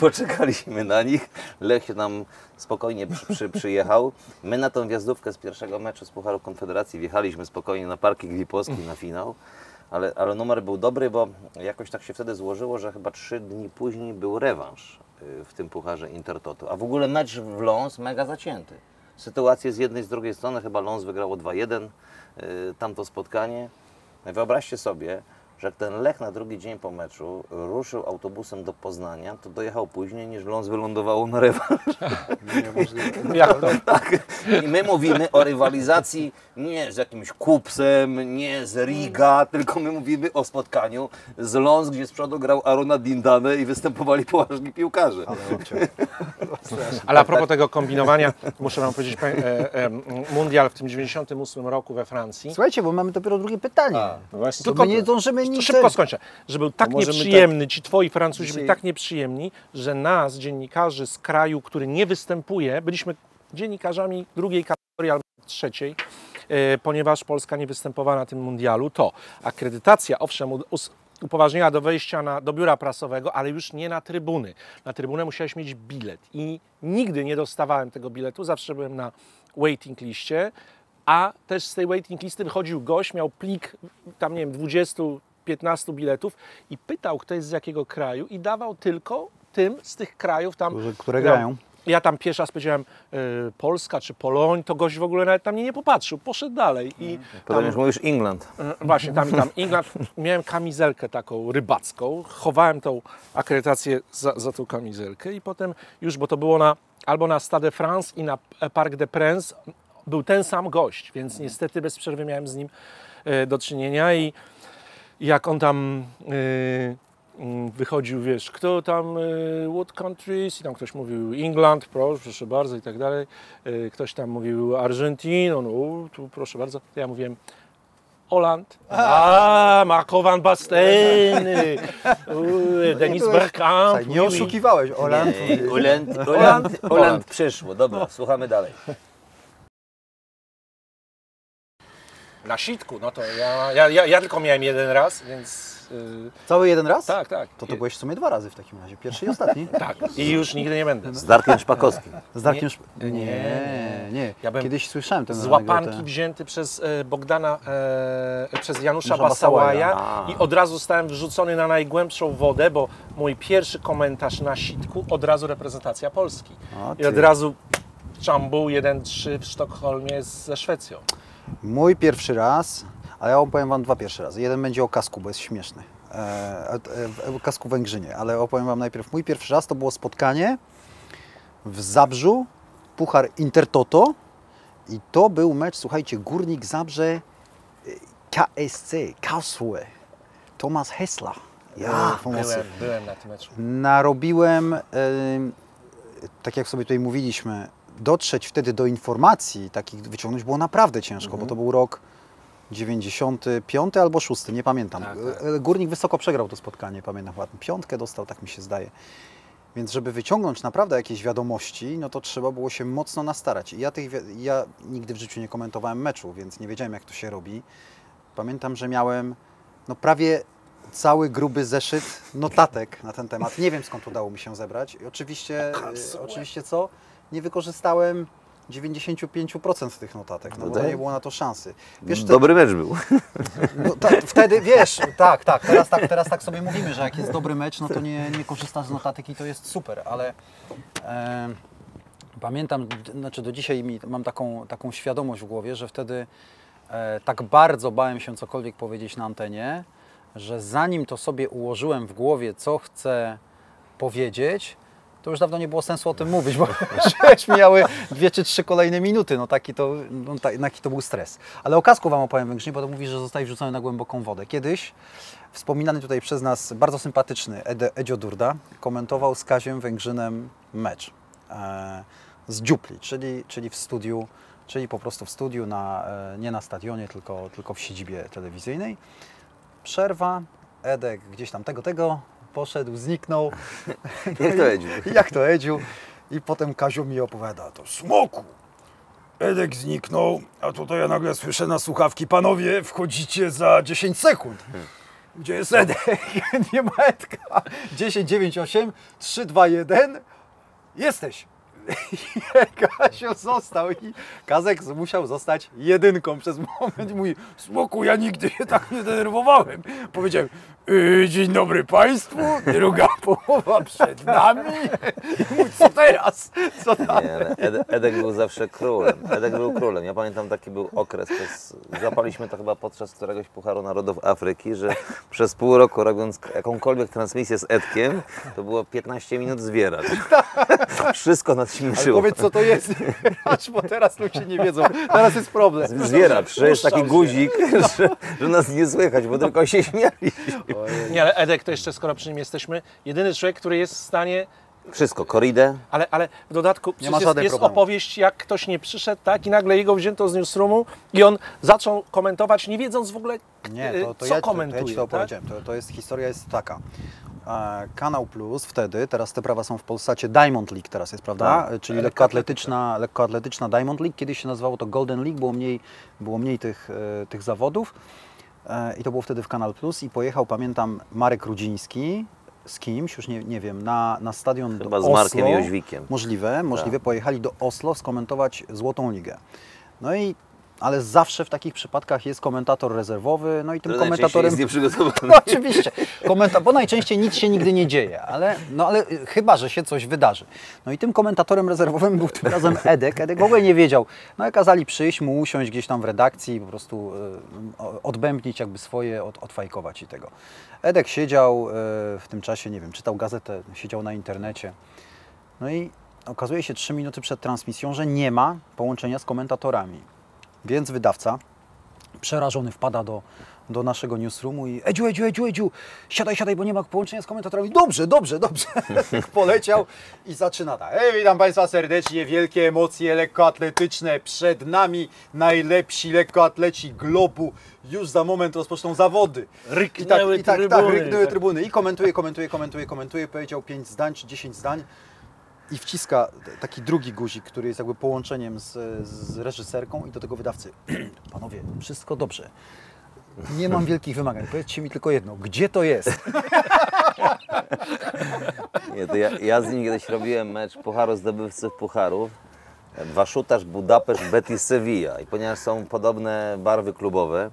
Poczekaliśmy na nich, Lech się nam spokojnie przyjechał. My na tą wjazdówkę z pierwszego meczu z Pucharu Konfederacji wjechaliśmy spokojnie na parking Lipowski na finał. Ale numer był dobry, bo jakoś tak się wtedy złożyło, że chyba 3 dni później był rewanż w tym Pucharze Intertoto. A w ogóle mecz w Lens mega zacięty. Sytuacje z jednej, z drugiej strony, chyba Lens wygrało 2-1 tamto spotkanie. Wyobraźcie sobie, że jak ten Lech na drugi dzień po meczu ruszył autobusem do Poznania, to dojechał później niż Lens wylądowało na rewanż. Tak. I my mówimy o rywalizacji nie z jakimś Kupsem, nie z Riga, tylko my mówimy o spotkaniu z Lens, gdzie z przodu grał Arona Dindane i występowali poważni piłkarze. Ale a propos tego kombinowania, muszę wam powiedzieć, mundial w tym 98 roku we Francji. Słuchajcie, bo mamy dopiero drugie pytanie. Tylko my nie dążymy. To szybko skończę, że był tak nieprzyjemny, ci twoi Francuzi byli tak nieprzyjemni, że nas, dziennikarzy z kraju, który nie występuje, byliśmy dziennikarzami drugiej kategorii albo trzeciej, ponieważ Polska nie występowała na tym mundialu, to akredytacja owszem upoważniała do wejścia do biura prasowego, ale już nie na trybuny. Na trybunę musiałeś mieć bilet i nigdy nie dostawałem tego biletu, zawsze byłem na waiting liście. A też z tej waiting listy wychodził gość, miał plik, tam nie wiem, 20-15 biletów i pytał, kto jest z jakiego kraju i dawał tylko tym z tych krajów tam, które grają. Ja tam pierwszy raz powiedziałem Polska czy Poloń, to gość w ogóle nawet tam mnie nie popatrzył, poszedł dalej. I tam, już mówisz England. Właśnie, tam England. Miałem kamizelkę taką rybacką, chowałem tą akredytację za tą kamizelkę i potem już, bo to było albo na Stade de France i na Parc des Princes, był ten sam gość, więc niestety bez przerwy miałem z nim do czynienia i jak on tam... wychodził, wiesz, kto tam, what countries, i tam ktoś mówił England, proszę bardzo, i tak dalej. Ktoś tam mówił Argentina, no tu proszę bardzo. To ja mówiłem Holand, Markovan Basteiny, Denis Bergkamp. Nie oszukiwałeś, Holand przyszło, dobra, słuchamy dalej. Na sitku, no to ja tylko miałem jeden raz, więc... Cały jeden raz? Tak, tak. To byłeś w sumie dwa razy w takim razie, pierwszy i ostatni. Tak, i już nigdy nie będę. Z Darkiem Szpakowskim. Z Darkiem Szpakowskim. Nie. Ja kiedyś słyszałem ten... Z łapanki wzięty przez Bogdana, przez Janusza Basałaja i od razu zostałem wrzucony na najgłębszą wodę, bo mój pierwszy komentarz na sitku, od razu reprezentacja Polski. I od razu Czambuł 1-3 w Sztokholmie ze Szwecją. Mój pierwszy raz, a ja opowiem wam dwa pierwsze razy. Jeden będzie o kasku, bo jest śmieszny. O kasku Węgrzynie, ale opowiem wam najpierw. Mój pierwszy raz to było spotkanie w Zabrzu, puchar Intertoto i to był mecz, słuchajcie, Górnik Zabrze KSC, Karlsruhe, Thomas Hessler. Ja byłem na tym meczu. Narobiłem, tak jak sobie tutaj mówiliśmy, dotrzeć wtedy do informacji takich wyciągnąć było naprawdę ciężko, bo to był rok 95 albo 6, nie pamiętam. Tak. Górnik wysoko przegrał to spotkanie, pamiętam, ładnie piątkę dostał, tak mi się zdaje. Więc żeby wyciągnąć naprawdę jakieś wiadomości, no to trzeba było się mocno nastarać. I ja nigdy w życiu nie komentowałem meczu, więc nie wiedziałem, jak to się robi. Pamiętam, że miałem no prawie cały gruby zeszyt notatek na ten temat. Nie wiem, skąd udało mi się zebrać. I oczywiście co? Nie wykorzystałem 95% z tych notatek, no bo nie było na to szansy. Wiesz, dobry mecz był. No, wtedy, wiesz, tak, teraz tak sobie mówimy, że jak jest dobry mecz, no to nie korzystasz z notatek i to jest super, ale pamiętam, znaczy do dzisiaj mam taką świadomość w głowie, że wtedy tak bardzo bałem się cokolwiek powiedzieć na antenie, że zanim to sobie ułożyłem w głowie, co chcę powiedzieć, to już dawno nie było sensu o tym mówić, bo już mijały 2 czy 3 kolejne minuty. No taki to był stres. Ale o kasku wam opowiem Węgrzynie, bo to mówi, że zostaje wrzucony na głęboką wodę. Kiedyś wspominany tutaj przez nas bardzo sympatyczny Edzio Durda komentował z Kaziem Węgrzynem mecz z dziupli, czyli w studiu, czyli po prostu w studiu, nie na stadionie, tylko w siedzibie telewizyjnej. Przerwa, Edek gdzieś tam tego poszedł, zniknął. Jak to Edziu? I potem Kaziu mi opowiada, to smoku, Edek zniknął, a tutaj ja nagle słyszę na słuchawki, panowie, wchodzicie za 10 sekund. Gdzie jest Edek? Nie ma Edka. 10, 9, 8, 3, 2, 1, jesteś. Kaziu został i Kazek musiał zostać jedynką przez moment. Mówi, smoku, ja nigdy się tak nie denerwowałem. Powiedziałem, dzień dobry państwu, druga połowa przed nami. Mówi, co teraz? Co tam? Edek był zawsze królem. Edek był królem. Ja pamiętam, taki był okres. Zapaliśmy to chyba podczas któregoś Pucharu Narodów Afryki, że przez pół roku robiąc jakąkolwiek transmisję z Edkiem, to było 15 minut zwieracz. Wszystko nas śmieszyło. Ale powiedz, co to jest, bo teraz ludzie nie wiedzą. Teraz jest problem. Zwieracz, że jest taki guzik, że nas nie słychać, bo tylko się śmiali. Nie, ale Edek to jeszcze, skoro przy nim jesteśmy, jedyny człowiek, który jest w stanie... Wszystko, koridę. Ale w dodatku jest opowieść, jak ktoś nie przyszedł, tak? I nagle jego wzięto z newsroomu i on zaczął komentować, nie wiedząc w ogóle, co komentuje. Nie, to ja ci to opowiedziałem. Tak? Historia jest taka. Kanał Plus wtedy, teraz te prawa są w Polsacie, Diamond League teraz jest, prawda? Tak, czyli lekkoatletyczna Diamond League. Kiedyś się nazywało to Golden League, było mniej tych zawodów. I to było wtedy w Kanal Plus i pojechał, pamiętam, Marek Rudziński z kimś, już nie wiem, na stadion chyba do Oslo. Z Markiem Jóźwikiem. Możliwe, pojechali do Oslo skomentować Złotą Ligę. No i ale zawsze w takich przypadkach jest komentator rezerwowy, no i tym komentatorem... jest nieprzygotowany. No, oczywiście, bo najczęściej nic się nigdy nie dzieje, ale chyba, że się coś wydarzy. No i tym komentatorem rezerwowym był tym razem Edek. Edek w ogóle nie wiedział. No i kazali przyjść mu, usiąść gdzieś tam w redakcji, po prostu odbębnić jakby swoje, odfajkować i tego. Edek siedział w tym czasie, nie wiem, czytał gazetę, siedział na internecie. No i okazuje się 3 minuty przed transmisją, że nie ma połączenia z komentatorami. Więc wydawca, przerażony, wpada do naszego newsroomu i Edziu, siadaj, bo nie ma połączenia z komentatorami. Dobrze. Poleciał i zaczyna tak. Witam Państwa serdecznie, wielkie emocje lekkoatletyczne. Przed nami najlepsi lekkoatleci globu. Już za moment rozpoczną zawody. Ryknęły trybuny. I komentuje. Powiedział 5 zdań czy 10 zdań. I wciska taki drugi guzik, który jest jakby połączeniem z reżyserką i do tego wydawcy. Panowie, wszystko dobrze. Nie mam wielkich wymagań. Powiedzcie mi tylko jedno. Gdzie to jest? Nie, to ja z nim kiedyś robiłem mecz Pucharu Zdobywców Pucharów. Waszutarz Budapeszt, Betis Sevilla. I ponieważ są podobne barwy klubowe,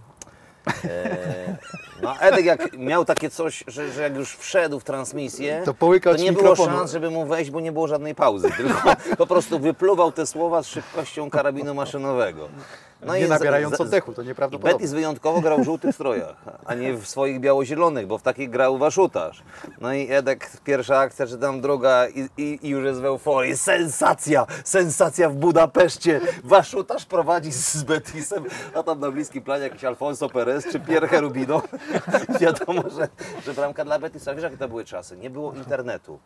no Edek jak miał takie coś, że jak już wszedł w transmisję, to nie było szans, żeby mu wejść, bo nie było żadnej pauzy, tylko po prostu wypluwał te słowa z szybkością karabinu maszynowego. No nie nabierając oddechu, to nieprawdopodobne. Betis wyjątkowo grał w żółtych strojach, a nie w swoich biało-zielonych, bo w takich grał waszutarz. No i Edek, pierwsza akcja, czy tam druga i już jest w euforii. Sensacja w Budapeszcie. Waszutarz prowadzi z Betisem, a tam na bliskim planie jakiś Alfonso Perez czy Pierre Cherubino. Wiadomo, że bramka dla Betisa. Wiesz, jakie to były czasy? Nie było internetu.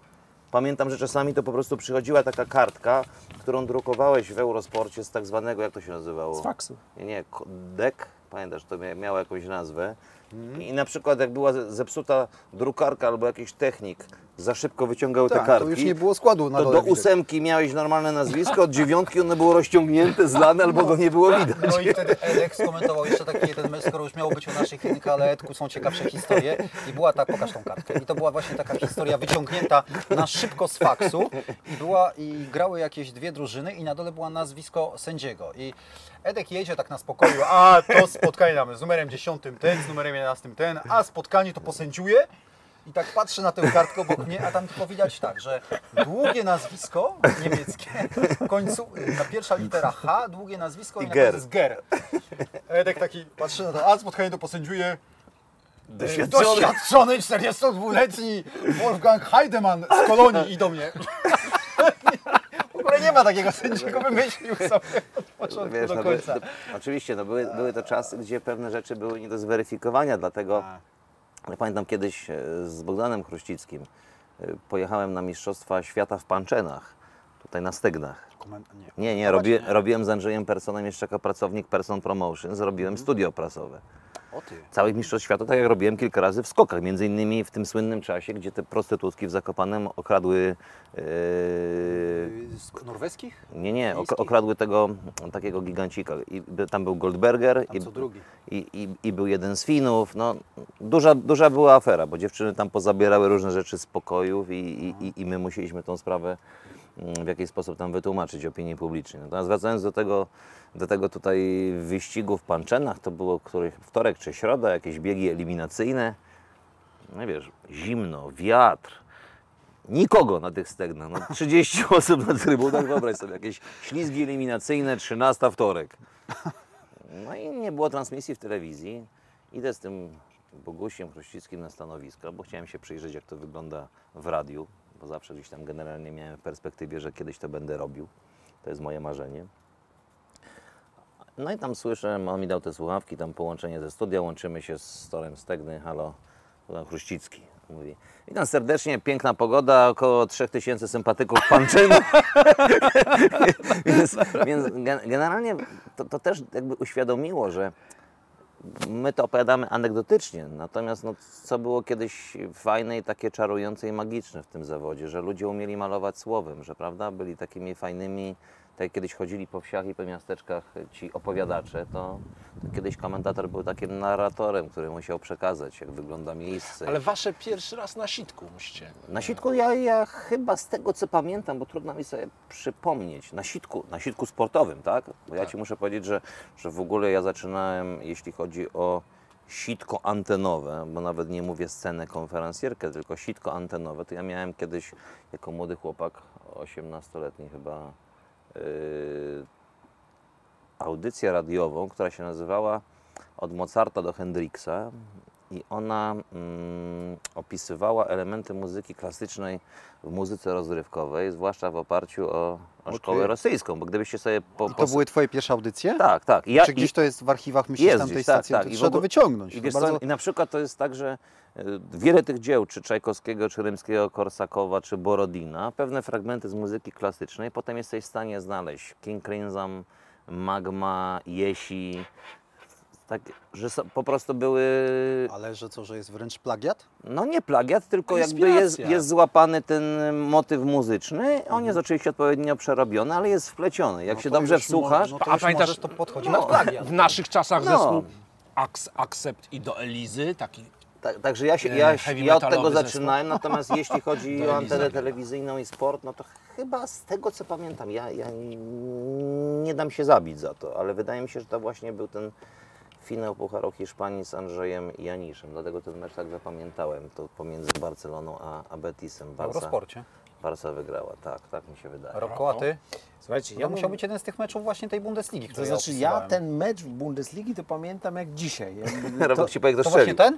Pamiętam, że czasami to po prostu przychodziła taka kartka, którą drukowałeś w Eurosporcie z tak zwanego, jak to się nazywało? Z faksu. Nie, dek, pamiętasz, to miało jakąś nazwę. I na przykład jak była zepsuta drukarka albo jakiś technik, za szybko wyciągały te kartki, to już nie było składu na dole. Do 8 miałeś normalne nazwisko, od 9 ono było rozciągnięte, zlane albo go nie było widać. No i wtedy Edek skomentował jeszcze taki jeden mecz, skoro już miało być o naszych klinikach, ale Edku są ciekawsze historie. I była ta, pokaż tą kartkę. I to była właśnie taka historia wyciągnięta na szybko z faksu i grały jakieś 2 drużyny i na dole było nazwisko sędziego. I Edek jedzie tak na spokoju, a to spotkanie mamy z numerem 10 ten, z numerem 11 ten, a spotkanie to posędziuje. I tak patrzę na tę kartkę obok mnie, a tam tylko widać tak, że długie nazwisko niemieckie, w końcu ta pierwsza litera H, długie nazwisko i na końcu jest Ger. Edek taki patrzy na to, a spotkanie to posędziuje doświadczony 42-letni Wolfgang Heidemann z Kolonii i do mnie. W ogóle nie ma takiego sędziego, wymyślił sobie od początku do końca. Oczywiście, no, były to czasy, gdzie pewne rzeczy były nie do zweryfikowania, dlatego ja pamiętam kiedyś z Bogdanem Chruścickim pojechałem na Mistrzostwa Świata w Panczenach, tutaj na Stygnach. Robiłem z Andrzejem Personem, jeszcze jako pracownik Person Promotion, zrobiłem studio prasowe. Całych Mistrzostw Świata, tak jak robiłem kilka razy w skokach, między innymi w tym słynnym czasie, gdzie te prostytutki w Zakopanem okradły... norweskich? Nie, okradły tego takiego gigancika. I tam był Goldberger i był jeden z Finów. No, duża była afera, bo dziewczyny tam pozabierały różne rzeczy z pokojów i my musieliśmy tą sprawę w jakiś sposób tam wytłumaczyć opinii publicznej. Natomiast wracając do tego tutaj wyścigu w Panczenach, to było któryś wtorek czy środa, jakieś biegi eliminacyjne. No wiesz, zimno, wiatr, nikogo na tych stegnach, no 30 osób na trybunach, wyobraź sobie, jakieś ślizgi eliminacyjne, 13 wtorek. No i nie było transmisji w telewizji. Idę z tym Bogusiem Chruścickim na stanowisko, bo chciałem się przyjrzeć, jak to wygląda w radiu, bo zawsze gdzieś tam generalnie miałem w perspektywie, że kiedyś to będę robił. To jest moje marzenie. No i tam słyszę, on mi dał te słuchawki, tam połączenie ze studia, łączymy się z torem Stegny, halo, Chruścicki. Mówi, witam serdecznie, piękna pogoda, około 3000 sympatyków Panczynów. więc generalnie to też jakby uświadomiło, że my to opowiadamy anegdotycznie, natomiast no, co było kiedyś fajne i takie czarujące i magiczne w tym zawodzie, że ludzie umieli malować słowem, że prawda, byli takimi fajnymi tak jak kiedyś chodzili po wsiach i po miasteczkach ci opowiadacze, to kiedyś komentator był takim narratorem, który musiał przekazać, jak wygląda miejsce. Ale wasze pierwszy raz na sitku musicie. Na sitku ja chyba z tego, co pamiętam, bo trudno mi sobie przypomnieć, na sitku sportowym, tak? Bo ja ci muszę powiedzieć, że w ogóle ja zaczynałem, jeśli chodzi o sitko antenowe, bo nawet nie mówię scenę konferencjerkę, tylko sitko antenowe, to ja miałem kiedyś jako młody chłopak, 18-letni chyba, audycję radiową, która się nazywała Od Mozarta do Hendriksa i ona opisywała elementy muzyki klasycznej w muzyce rozrywkowej, zwłaszcza w oparciu o szkołę rosyjską, bo gdybyście sobie... To były twoje pierwsze audycje? Tak, tak. Czy gdzieś to jest w archiwach, myślisz, jest tam tej stacji? Tak, tak. Trzeba to wyciągnąć. I, wiesz, bardzo... I na przykład to jest tak, że wiele tych dzieł, czy Czajkowskiego, czy Rymskiego, Korsakowa, czy Borodina, pewne fragmenty z muzyki klasycznej, potem jesteś w stanie znaleźć King Crimson, Magma, Jesi, tak, że po prostu były... Ale że co, że jest wręcz plagiat? No nie plagiat, tylko jakby jest złapany ten motyw muzyczny. On jest oczywiście odpowiednio przerobiony, ale jest wpleciony. Jak się dobrze wsłuchasz... A pamiętasz, to podchodzi na plagiat. W naszych czasach zespół Accept i do Elizy, taki... Także ja od tego zaczynałem, natomiast jeśli chodzi o antenę telewizyjną i sport, no to chyba z tego, co pamiętam, ja nie dam się zabić za to, ale wydaje mi się, że to właśnie był ten finał Pucharu Hiszpanii z Andrzejem Janiszem, dlatego ten mecz tak zapamiętałem, to pomiędzy Barceloną a Betisem. W Eurosporcie. Barca wygrała, tak mi się wydaje. Rocco, a ty? Słuchajcie, ja musiał być jeden z tych meczów właśnie tej Bundesligi, który ja ten mecz w Bundesligi to pamiętam jak dzisiaj. To właśnie ten?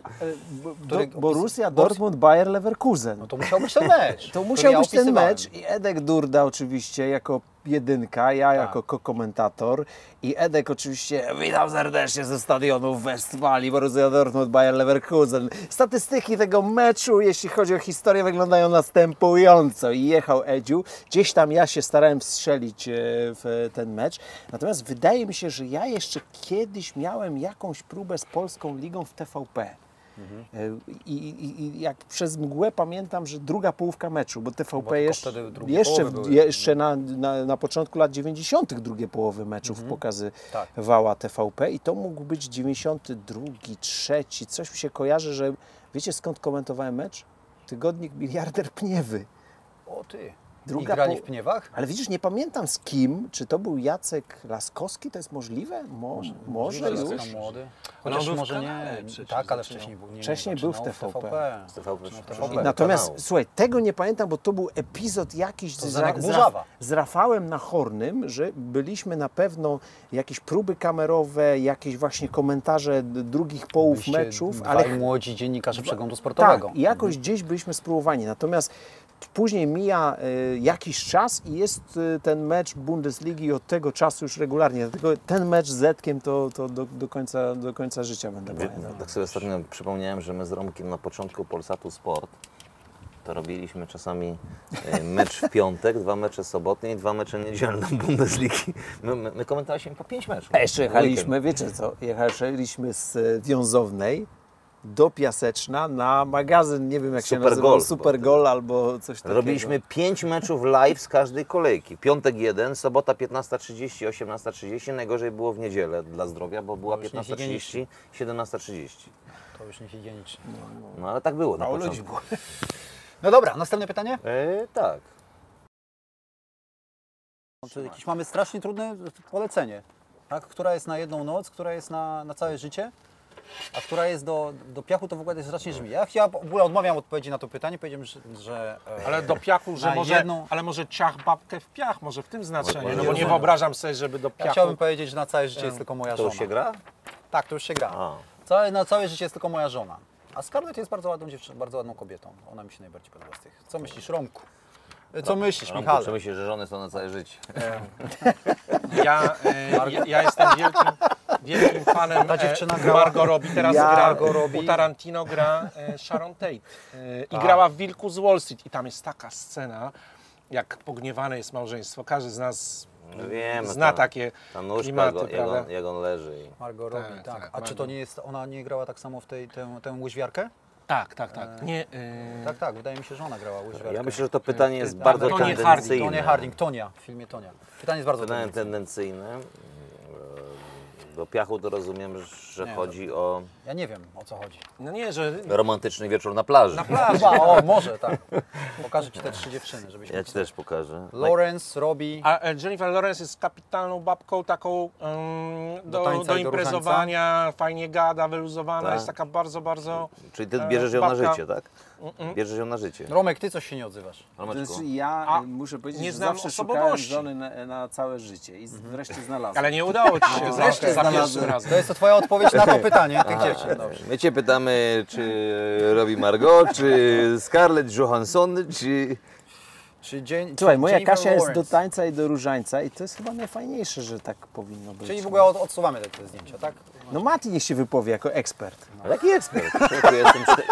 Borussia Dortmund, Bayer Leverkusen. No to musiał być ten mecz. To musiał być ten mecz i Edek Durda oczywiście jako jedynka, ja jako kokomentator i Edek oczywiście, witam serdecznie ze stadionu w Westfalii, Borussia Dortmund, Bayer Leverkusen. Statystyki tego meczu, jeśli chodzi o historię, wyglądają następująco. I jechał Edziu, gdzieś tam ja się starałem strzelić w ten mecz, natomiast wydaje mi się, że ja jeszcze kiedyś miałem jakąś próbę z Polską Ligą w TVP. I jak przez mgłę pamiętam, że druga połówka meczu, bo TVP jeszcze na początku lat 90. drugie połowy meczów pokazywała TVP i to mógł być 92, 3, coś mi się kojarzy, że wiecie skąd komentowałem mecz? Tygodnik Miliarder Pniewy. O ty! Druga grali w Pniewach? Ale widzisz, nie pamiętam z kim, czy to był Jacek Laskowski, to jest możliwe? Może już? Młody. Chociaż no, może nie, tak, ale wcześniej był. Wcześniej był w TVP. Natomiast, słuchaj, tego nie pamiętam, bo to był epizod jakiś z Rafałem Nachornym, że byliśmy na pewno jakieś próby kamerowe, jakieś właśnie komentarze drugich połów meczów. Ale młodzi dziennikarze przeglądu sportowego. Tak, jakoś gdzieś byliśmy spróbowani, natomiast później mija jakiś czas i jest ten mecz Bundesligi i od tego czasu już regularnie. Dlatego ten mecz z Zetkiem to do końca życia będę pamiętał. Tak sobie ostatnio przypomniałem, że my z Romkiem na początku Polsatu Sport to robiliśmy czasami mecz w piątek, dwa mecze sobotnie i dwa mecze niedzielne Bundesligi. My komentowaliśmy po 5 meczów. A jeszcze jechaliśmy, wiecie co, jechaliśmy z Wiązownej do Piaseczna na magazyn, nie wiem jak się nazywał, Supergol albo coś takiego. Robiliśmy 5 meczów live z każdej kolejki. Piątek 1, sobota 15:30, 18:30, najgorzej było w niedzielę dla zdrowia, bo była 15:30, 17:30. To już niehigieniczne. No ale tak było na początku. Było. No dobra, następne pytanie? Tak. Jakieś mamy strasznie trudne polecenie, tak? Która jest na jedną noc, która jest na całe życie? A która jest do piachu, to w ogóle jest raczej żmija. Ja w ogóle odmawiam odpowiedzi na to pytanie, powiedziałem, że... Ale do piachu, że może, jedną... ale może ciach babkę w piach, może w tym znaczeniu, no bo nie wyobrażam sobie, żeby do piachu... Ja chciałbym powiedzieć, że na całe życie jest tylko moja żona. To już się gra? Tak, to już się gra. Na całe życie jest tylko moja żona. A Scarlett jest bardzo ładną dziewczyną, bardzo ładną kobietą. Ona mi się najbardziej podoba z tych. Co myślisz, Romku? Co myślisz, Michale? Czy myślisz, że żony są na całe życie? Ja jestem wielkim fanem. Ta dziewczyna Margot Robbie, teraz gra u Tarantino, gra Sharon Tate i grała w Wilku z Wall Street i tam jest taka scena, jak pogniewane jest małżeństwo, każdy z nas zna takie klimaty, prawda? Jak on leży. Margot Robbie, tak. A czy to nie jest, ona nie grała tak samo w tę łyźwiarkę? Tak. Nie, tak, wydaje mi się, że ona grała łyżwiarkę. Ja myślę, że to pytanie jest bardzo tendencyjne. Tonia Harding, w filmie Tonia. Pytanie jest bardzo tendencyjne. Do piachu to rozumiem, że chodzi o... Ja nie wiem, o co chodzi. No nie, że... Romantyczny wieczór na plaży. Na plaży, o, może, tak. Pokażę ci te trzy dziewczyny, żebyś... Ja ci też pokażę. Lawrence, Robbie... A Jennifer Lawrence jest kapitalną babką, taką do imprezowania, fajnie gada, wyluzowana, tak. Jest taka bardzo... Czyli ty bierzesz ją na życie, tak? Bierzesz ją na życie. Romek, ty coś się nie odzywasz. Znaczy, ja muszę powiedzieć, że zawsze szukałem żony na całe życie i wreszcie znalazłem. Ale nie udało ci się. Wreszcie znalazłem. To jest to twoja odpowiedź na to pytanie. My cię pytamy, czy Robi Margot, czy Scarlett Johansson, czy... Słuchaj, moja Kasia jest do tańca i do różańca i to jest chyba najfajniejsze, że tak powinno być. Czyli w ogóle odsuwamy te zdjęcia, tak? No Mati niech się wypowie jako ekspert. No. Jaki ekspert?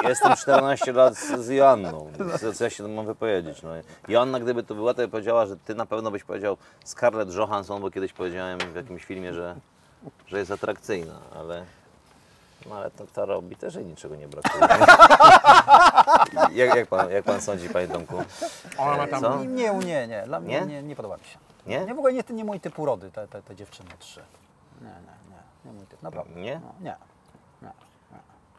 Jestem 14 lat z Joanną, co ja się mam wypowiedzieć. No. Joanna, gdyby to była, to by powiedziała, że ty na pewno byś powiedział Scarlett Johansson, bo kiedyś powiedziałem w jakimś filmie, że jest atrakcyjna, ale... No ale to ta Robi też jej niczego nie brakuje. jak pan sądzi, panie Tomku? Ona ma tam... Nie. Dla mnie nie podoba mi się. Nie? W ogóle nie mój typ urody, te dziewczyny trzy. Nie mój typ, naprawdę. Nie? No, nie.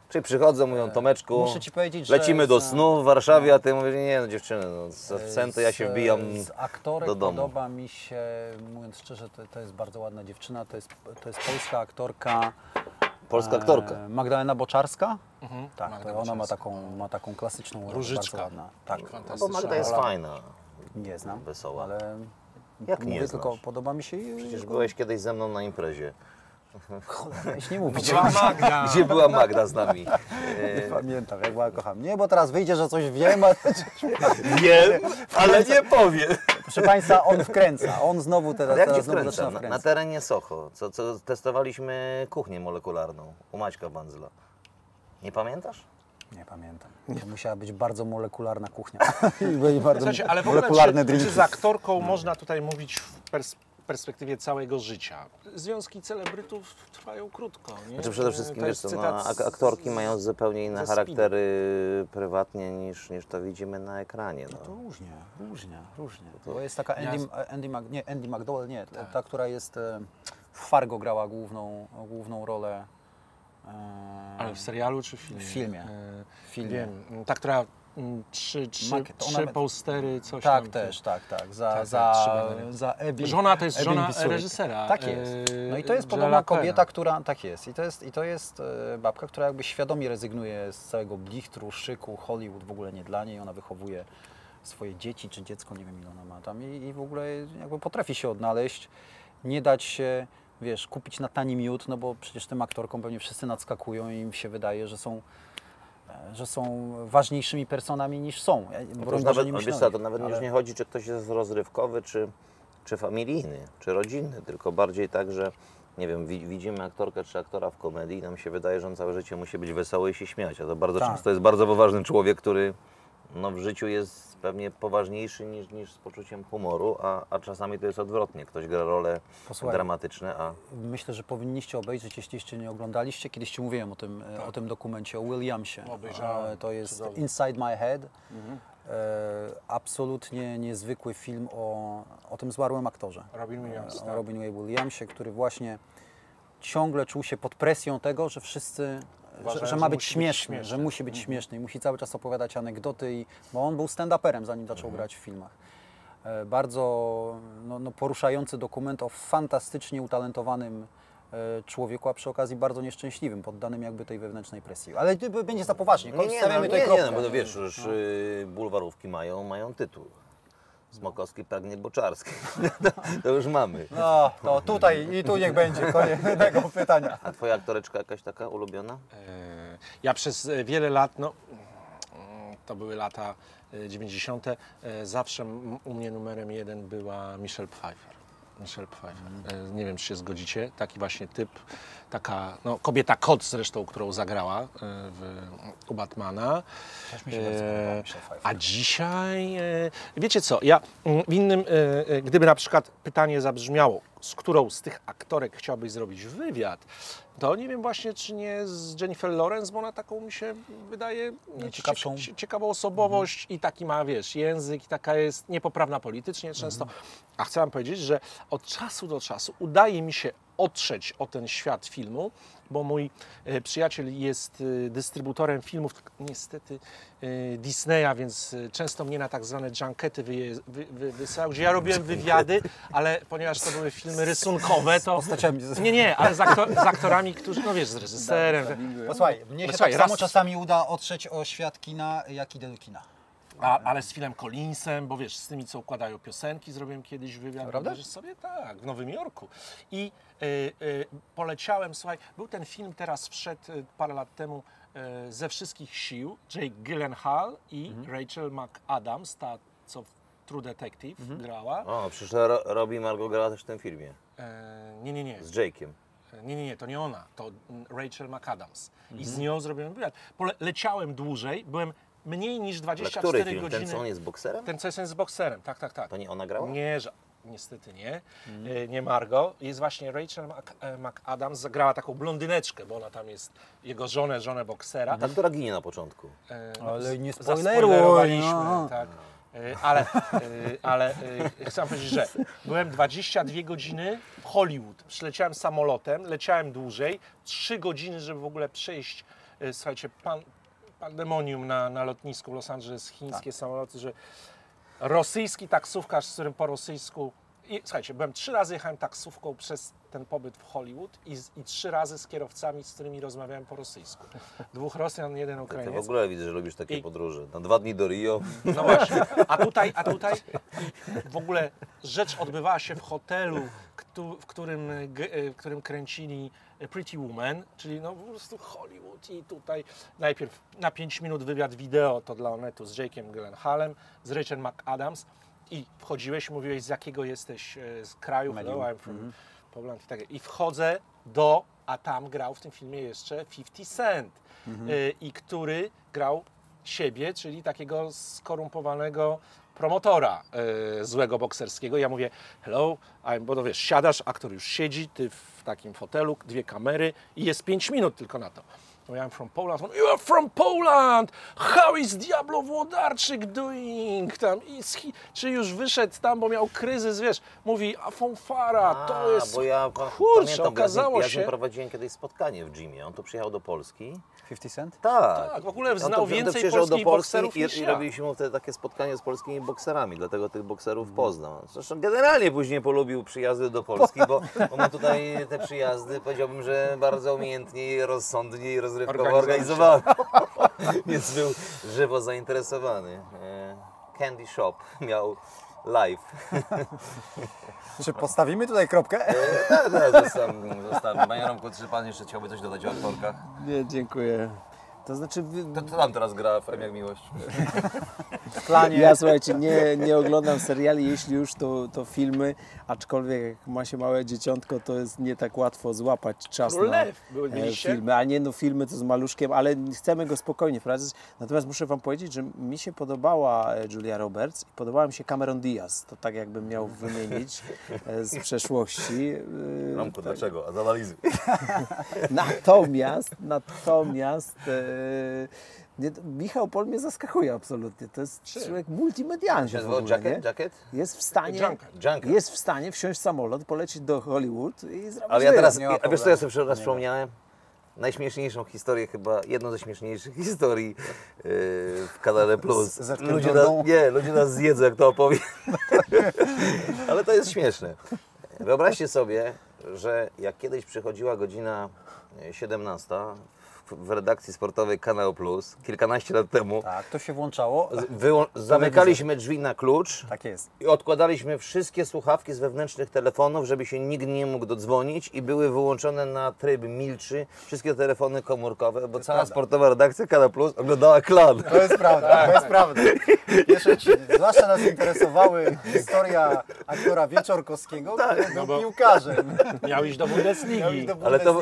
Czyli przychodzą, mówią Tomeczku, muszę ci powiedzieć, że lecimy do snu w Warszawie, a ty mówisz, nie no dziewczyny, no, w sen to ja się wbijam do domu. Z aktorek podoba mi się, mówiąc szczerze, to jest bardzo ładna dziewczyna, to jest polska aktorka. Polska aktorka. Magdalena Boczarska? Tak, Magda ona ma taką klasyczną różyczkę. Tak, bo Magda jest fajna. Nie znam. Wesoła. Ale jak nie znasz? Tylko podoba mi się jej. Przecież byłeś kiedyś ze mną na imprezie. Cholera, nie mówię. Gdzie była Magda z nami? Nie pamiętam, jak była, kocham. Nie, bo teraz wyjdzie, że coś wiem, ale... Wiem, ale nie powiem. Proszę Państwa, on wkręca. On znowu teraz znowu zaczyna wkręcać. Na terenie Soho, co testowaliśmy kuchnię molekularną u Maćka Bandzla. Nie pamiętasz? Nie pamiętam. To musiała być bardzo molekularna kuchnia. Słuchajcie, ale w ogóle czy z aktorką można tutaj mówić w perspektywie całego życia. Związki celebrytów trwają krótko. Nie? Znaczy przede wszystkim wiesz co, no, aktorki mają zupełnie inne charaktery prywatnie niż to widzimy na ekranie. No. No to różnie. Bo jest taka Andy McDowell, ta, która jest w Fargo grała główną rolę. Ale w serialu czy w filmie? W filmie. Ta, która trzy postery, coś tak, tam. Tak. Za Ebi. Żona to jest żona reżysera. Tak jest. No i to jest podobna kobieta, która... Tak jest. I to jest babka, która jakby świadomie rezygnuje z całego blichtru, szyku, Hollywood w ogóle nie dla niej. Ona wychowuje swoje dzieci czy dziecko, nie wiem ile ona ma tam. I w ogóle jakby potrafi się odnaleźć, nie dać się, wiesz, kupić na tani miód, no bo przecież tym aktorkom pewnie wszyscy nadskakują i im się wydaje, że są ważniejszymi personami niż są. To nawet już nie chodzi, czy ktoś jest rozrywkowy, czy familijny, czy rodzinny, tylko bardziej tak, że nie wiem, widzimy aktorkę czy aktora w komedii i nam się wydaje, że on całe życie musi być wesoły i się śmiać, a to bardzo często jest bardzo poważny człowiek, który no, w życiu jest pewnie poważniejszy niż z poczuciem humoru, a czasami to jest odwrotnie. Ktoś gra role dramatyczne, a... Myślę, że powinniście obejrzeć, jeśli jeszcze nie oglądaliście. Kiedyś ci mówiłem o tym dokumencie, o Williamsie. To jest Inside My Head. Absolutnie niezwykły film o tym zwarłym aktorze. Robinie Williamsie, który właśnie ciągle czuł się pod presją tego, że wszyscy... Uważają, że ma być śmieszny, że musi być śmieszny i musi cały czas opowiadać anegdoty, bo on był stand-uperem, zanim zaczął grać w filmach. Bardzo poruszający dokument o fantastycznie utalentowanym człowieku, a przy okazji bardzo nieszczęśliwym, poddanym jakby tej wewnętrznej presji. Ale będzie za poważnie. Nie, bo wiesz, już bulwarówki mają tytuł. Smokowski pragnie Boczarski. To już mamy. No, to tutaj i tu niech będzie, koniec tego pytania. A twoja aktoreczka jakaś taka ulubiona? Ja przez wiele lat, to były lata 90. Zawsze u mnie numerem jeden była Michelle Pfeiffer. Nie wiem, czy się zgodzicie. Taki właśnie typ, taka kobieta kot zresztą, którą zagrała u Batmana. Też mi się bardzo podoba, a dzisiaj, wiecie co, ja w innym, gdyby na przykład pytanie zabrzmiało, z którą z tych aktorek chciałbyś zrobić wywiad, to nie wiem właśnie, czy nie z Jennifer Lawrence, bo ona taką mi się wydaje ciekawą osobowość i taki ma, wiesz, język i taka jest niepoprawna politycznie często. A chciałam powiedzieć, że od czasu do czasu udaje mi się otrzeć o ten świat filmu, bo mój przyjaciel jest dystrybutorem filmów, niestety Disneya, więc często mnie na tak zwane junkety wysyłał, gdzie ja robiłem wywiady, ale ponieważ to były filmy rysunkowe, to... ale z aktorami, którzy, no wiesz, z reżyserem... Posłuchaj, mnie się tak samo czasami uda otrzeć o świat kina, jak idę do kina. Ale z Philem Collinsem, bo wiesz, z tymi, co układają piosenki, zrobiłem kiedyś wywiad. Naprawdę? Sobie? Tak, w Nowym Jorku. I poleciałem, słuchaj, był ten film teraz, wszedł parę lat temu, Ze wszystkich sił, Jake Gyllenhaal i Rachel McAdams, ta, co w True Detective grała. O, przecież Robbie Margot grała też w tym filmie. Nie. Z Jake'iem. Nie, to nie ona, to Rachel McAdams. I z nią zrobiłem wywiad. Leciałem dłużej, byłem mniej niż 24 godziny. Ten, co on jest bokserem? Ten, co jest bokserem, tak. To nie ona grała? Nie, niestety nie. Nie Margo. Jest właśnie Rachel McAdams, zagrała taką blondyneczkę, bo ona tam jest jego żonę boksera. Ta, która ginie na początku. Ale nie spoilerowaliśmy, tak. Ale chcę powiedzieć, że byłem 22 godziny w Hollywood. Przyleciałem samolotem, leciałem dłużej. 3 godziny, żeby w ogóle przejść, słuchajcie, pandemonium na lotnisku w Los Angeles, chińskie samoloty, że rosyjski taksówkarz, z którym po rosyjsku... I, słuchajcie, byłem 3 razy, jechałem taksówką przez ten pobyt w Hollywood i 3 razy z kierowcami, z którymi rozmawiałem po rosyjsku. 2 Rosjan, 1 Ukrainiec. Ty w ogóle widzę, że lubisz takie podróże. Na 2 dni do Rio. No właśnie. A tutaj w ogóle rzecz odbywała się w hotelu, w którym kręcili Pretty Woman, czyli no po prostu Hollywood i tutaj najpierw na 5 minut wywiad wideo, to dla Onetu z Jake'em Gyllenhaalem, z Rachel McAdams i wchodziłeś, mówiłeś z jakiego jesteś z kraju, Poland i tak. I wchodzę a tam grał w tym filmie jeszcze 50 Cent, i który grał siebie, czyli takiego skorumpowanego promotora złego bokserskiego. Ja mówię, hello, bo to wiesz, siadasz, aktor już siedzi, ty w takim fotelu, 2 kamery i jest 5 minut tylko na to. I'm from Poland. You are from Poland! How is Diablo Włodarczyk doing? Tam czy już wyszedł tam, bo miał kryzys, wiesz? Mówi, a fanfara, to jest... Bo ja pamiętam, okazało się... Ja prowadziłem kiedyś spotkanie w gymie. On tu przyjechał do Polski. 50 Cent? Tak, w ogóle znał więcej polskich bokserów niż ja. I robiliśmy mu wtedy takie spotkanie z polskimi bokserami, dlatego tych bokserów poznał. Zresztą generalnie później polubił przyjazdy do Polski, bo ma tutaj te przyjazdy, powiedziałbym, że bardzo umiejętnie, rozsądnie i organizowany, więc był żywo zainteresowany. Candy Shop miał live. Czy postawimy tutaj kropkę? Tak, zostawmy. Panie Romku, czy pan jeszcze chciałby coś dodać o aktorkach? Nie, dziękuję. To znaczy... To tam teraz gra w Emiach Miłość. W planie. Ja, słuchajcie, nie oglądam seriali, jeśli już to filmy, aczkolwiek jak ma się małe dzieciątko, to jest nie tak łatwo złapać czas na filmy. A nie, no filmy to z maluszkiem, ale chcemy go spokojnie wprowadzić. Natomiast muszę wam powiedzieć, że mi się podobała Julia Roberts i podobała mi się Cameron Diaz. To tak jakbym miał wymienić z przeszłości. Romku, dlaczego? A z analizy. Natomiast Michał Pol mnie zaskakuje absolutnie. To jest człowiek multimedialny. Jest w stanie wsiąść w samolot, polecieć do Hollywood i zrobić. Ale ja teraz, wiesz co, ja sobie raz przypomniałem? Najśmieszniejszą historię, chyba jedną ze śmieszniejszych historii w Kanale Plus. Ludzie nas zjedzą, jak to opowiem. Ale to jest śmieszne. Wyobraźcie sobie, że jak kiedyś przychodziła godzina 17 w redakcji sportowej Kanał Plus, kilkanaście lat temu. Tak, to się włączało. Zamykaliśmy drzwi na klucz. Tak jest. I odkładaliśmy wszystkie słuchawki z wewnętrznych telefonów, żeby się nikt nie mógł dodzwonić i były wyłączone na tryb milczy wszystkie telefony komórkowe, bo cała sportowa redakcja Kanał Plus oglądała Klan. To jest prawda, to jest prawda. Zwłaszcza nas interesowały historia aktora Wieczorkowskiego, który był piłkarzem. Miał iść do Bundesligi.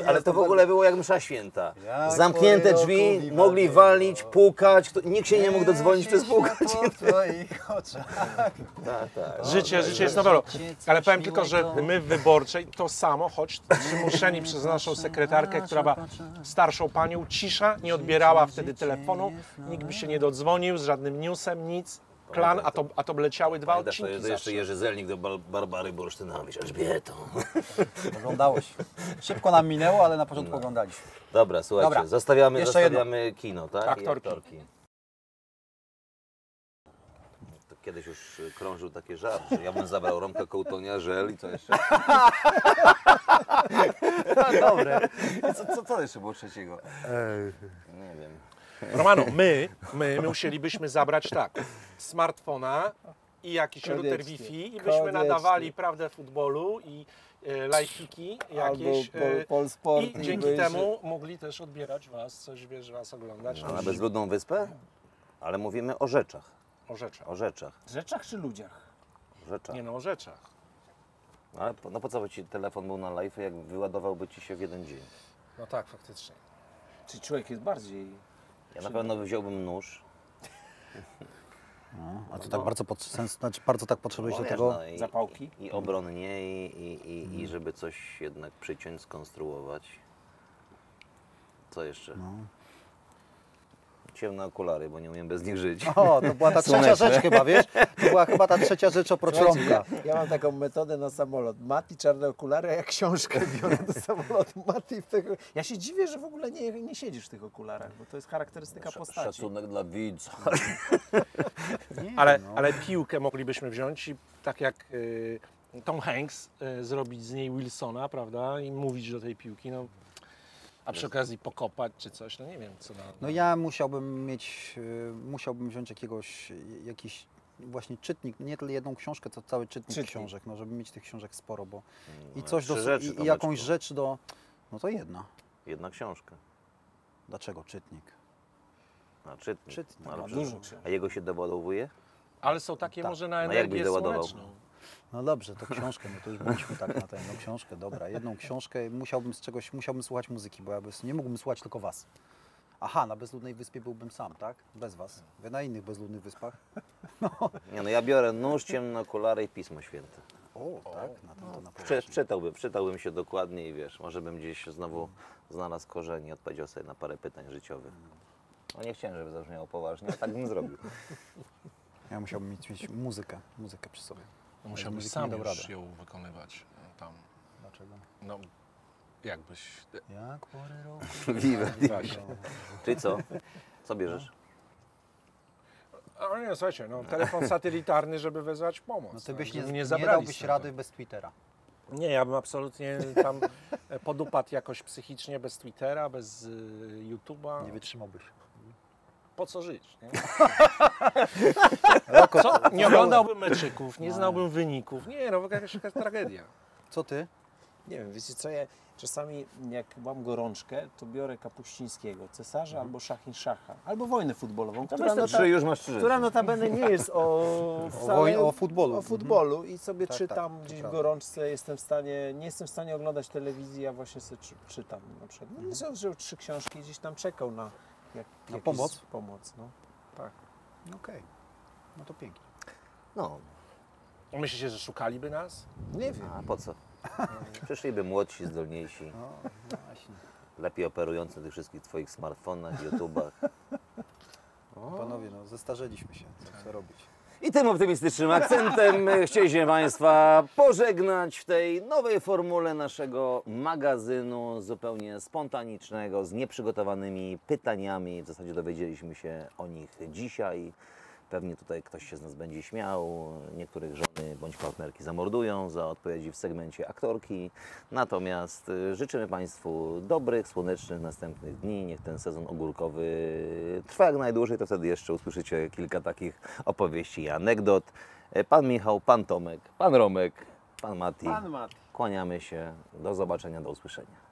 Ale to w ogóle było jak msza święta. zamknięte drzwi, mogli walić, pukać, nikt się nie mógł dodzwonić przez pół godziny. Życie jest nowelą. Ale powiem tylko, że my w Wyborczej to samo, choć przymuszeni przez naszą sekretarkę, która była starszą panią, cisza, nie odbierała wtedy telefonu, nikt by się nie dodzwonił z żadnym newsem, nic. Klan, a to leciały dwa odcinki zawsze. To jeszcze Jerzy Zelnik do Barbary Bursztynowicz, Elżbietą. Oglądało się. Szybko nam minęło, ale na początku oglądaliśmy. Dobra, słuchajcie, zostawiamy kino, tak? Aktorki. To kiedyś już krążył taki żart, że ja bym zabrał Romka Kołtonia, żel i co jeszcze? Dobre. Co jeszcze było trzeciego? Nie wiem. Romano, my musielibyśmy zabrać tak, smartfona i jakiś router Wi-Fi i byśmy nadawali prawdę futbolu i lajfiki jakieś i dzięki temu mogli też odbierać was, was oglądać. No, na Bezludną Wyspę? Ale mówimy o rzeczach. O rzeczach. O rzeczach. Rzeczach czy ludziach? O rzeczach. Nie no, o rzeczach. Ale no po co by ci telefon był na live, jak wyładowałby ci się w jeden dzień? No tak, faktycznie. Czyli człowiek jest bardziej... Ja na pewno wziąłbym nóż. No, a to tak bardzo, bardzo tak potrzebujesz do tego zapałki? I obronnie, i żeby coś jednak przyciąć, skonstruować. Co jeszcze? No. Ciemne okulary, bo nie umiem bez nich żyć. O, to była ta trzecia rzecz chyba, wiesz? To była chyba ta trzecia rzecz oprócz Romka. Ja mam taką metodę na samolot. Mati, czarne okulary, a ja książkę biorę do samolotu. Mati w tego... Ja się dziwię, że w ogóle nie siedzisz w tych okularach, bo to jest charakterystyka postaci. Szacunek dla widza. Ale piłkę moglibyśmy wziąć i tak jak Tom Hanks zrobić z niej Wilsona, prawda? I mówić do tej piłki. No. A przy okazji pokopać czy coś, no nie wiem co. No ja musiałbym wziąć jakiś właśnie czytnik, nie tyle jedną książkę, co cały czytnik książek, no żeby mieć tych książek sporo, bo i coś do, i jakąś rzecz do, no to jedna. Jedna książka. Dlaczego czytnik? A czytnik. Ale dużo. A jego się doładowuje? Ale są takie może na energię słoneczną. No dobrze, to książkę, no to już byliśmy tak na tę książkę, dobra, jedną książkę, musiałbym słuchać muzyki, bo ja nie mógłbym słuchać tylko was. Aha, na Bezludnej Wyspie byłbym sam, tak? Bez was. Wy na innych bezludnych wyspach. No. Nie no, ja biorę nóż, ciemne okulary i Pismo Święte. O, tak? Na to, to na Przeczytałbym się dokładnie i wiesz, może bym gdzieś znowu znalazł korzenie i odpowiedział sobie na parę pytań życiowych. No nie chciałem, żeby zabrzmiało poważnie, ale tak bym zrobił. Ja musiałbym mieć muzykę przy sobie. Musiałbyś sam już ją wykonywać tam. Dlaczego? No, jakbyś... Jak pory roku... Czyli co? Co bierzesz? No nie, słuchajcie, no, telefon satelitarny, żeby wezwać pomoc. No ty byś nie dałbyś rady bez Twittera. Nie, ja bym absolutnie tam podupadł jakoś psychicznie bez Twittera, bez YouTube'a. Nie wytrzymałbyś. Po co żyć? Nie? Co? Nie oglądałbym meczyków, nie znałbym wyników. Nie, no w ogóle jakaś tragedia. Co ty? Nie wiem, wiecie co, ja czasami jak mam gorączkę, to biorę Kapuścińskiego, Cesarza albo Szachin Szacha, albo Wojnę Futbolową, która notabene nie jest o futbolu i sobie tak, czytam gdzieś w gorączce, nie jestem w stanie oglądać telewizji, ja właśnie sobie czytam na przykład. No nie że trzy książki gdzieś tam czekał na... Na pomoc? Pomoc, no. Tak. Okej. No to pięknie. No. Myślicie, że szukaliby nas? Nie wiem. A po co? Przyszliby młodsi, zdolniejsi. No, właśnie. Lepiej operujący tych wszystkich twoich smartfonach, YouTubach. Panowie, no zestarzeliśmy się. Co robić? I tym optymistycznym akcentem chcieliśmy Państwa pożegnać w tej nowej formule naszego magazynu zupełnie spontanicznego, z nieprzygotowanymi pytaniami. W zasadzie dowiedzieliśmy się o nich dzisiaj. Pewnie tutaj ktoś się z nas będzie śmiał. Niektórych żony bądź partnerki zamordują za odpowiedzi w segmencie aktorki. Natomiast życzymy Państwu dobrych, słonecznych następnych dni. Niech ten sezon ogórkowy trwa jak najdłużej, to wtedy jeszcze usłyszycie kilka takich opowieści i anegdot. Pan Michał, pan Tomek, pan Romek, pan Mati. Kłaniamy się. Do zobaczenia, do usłyszenia.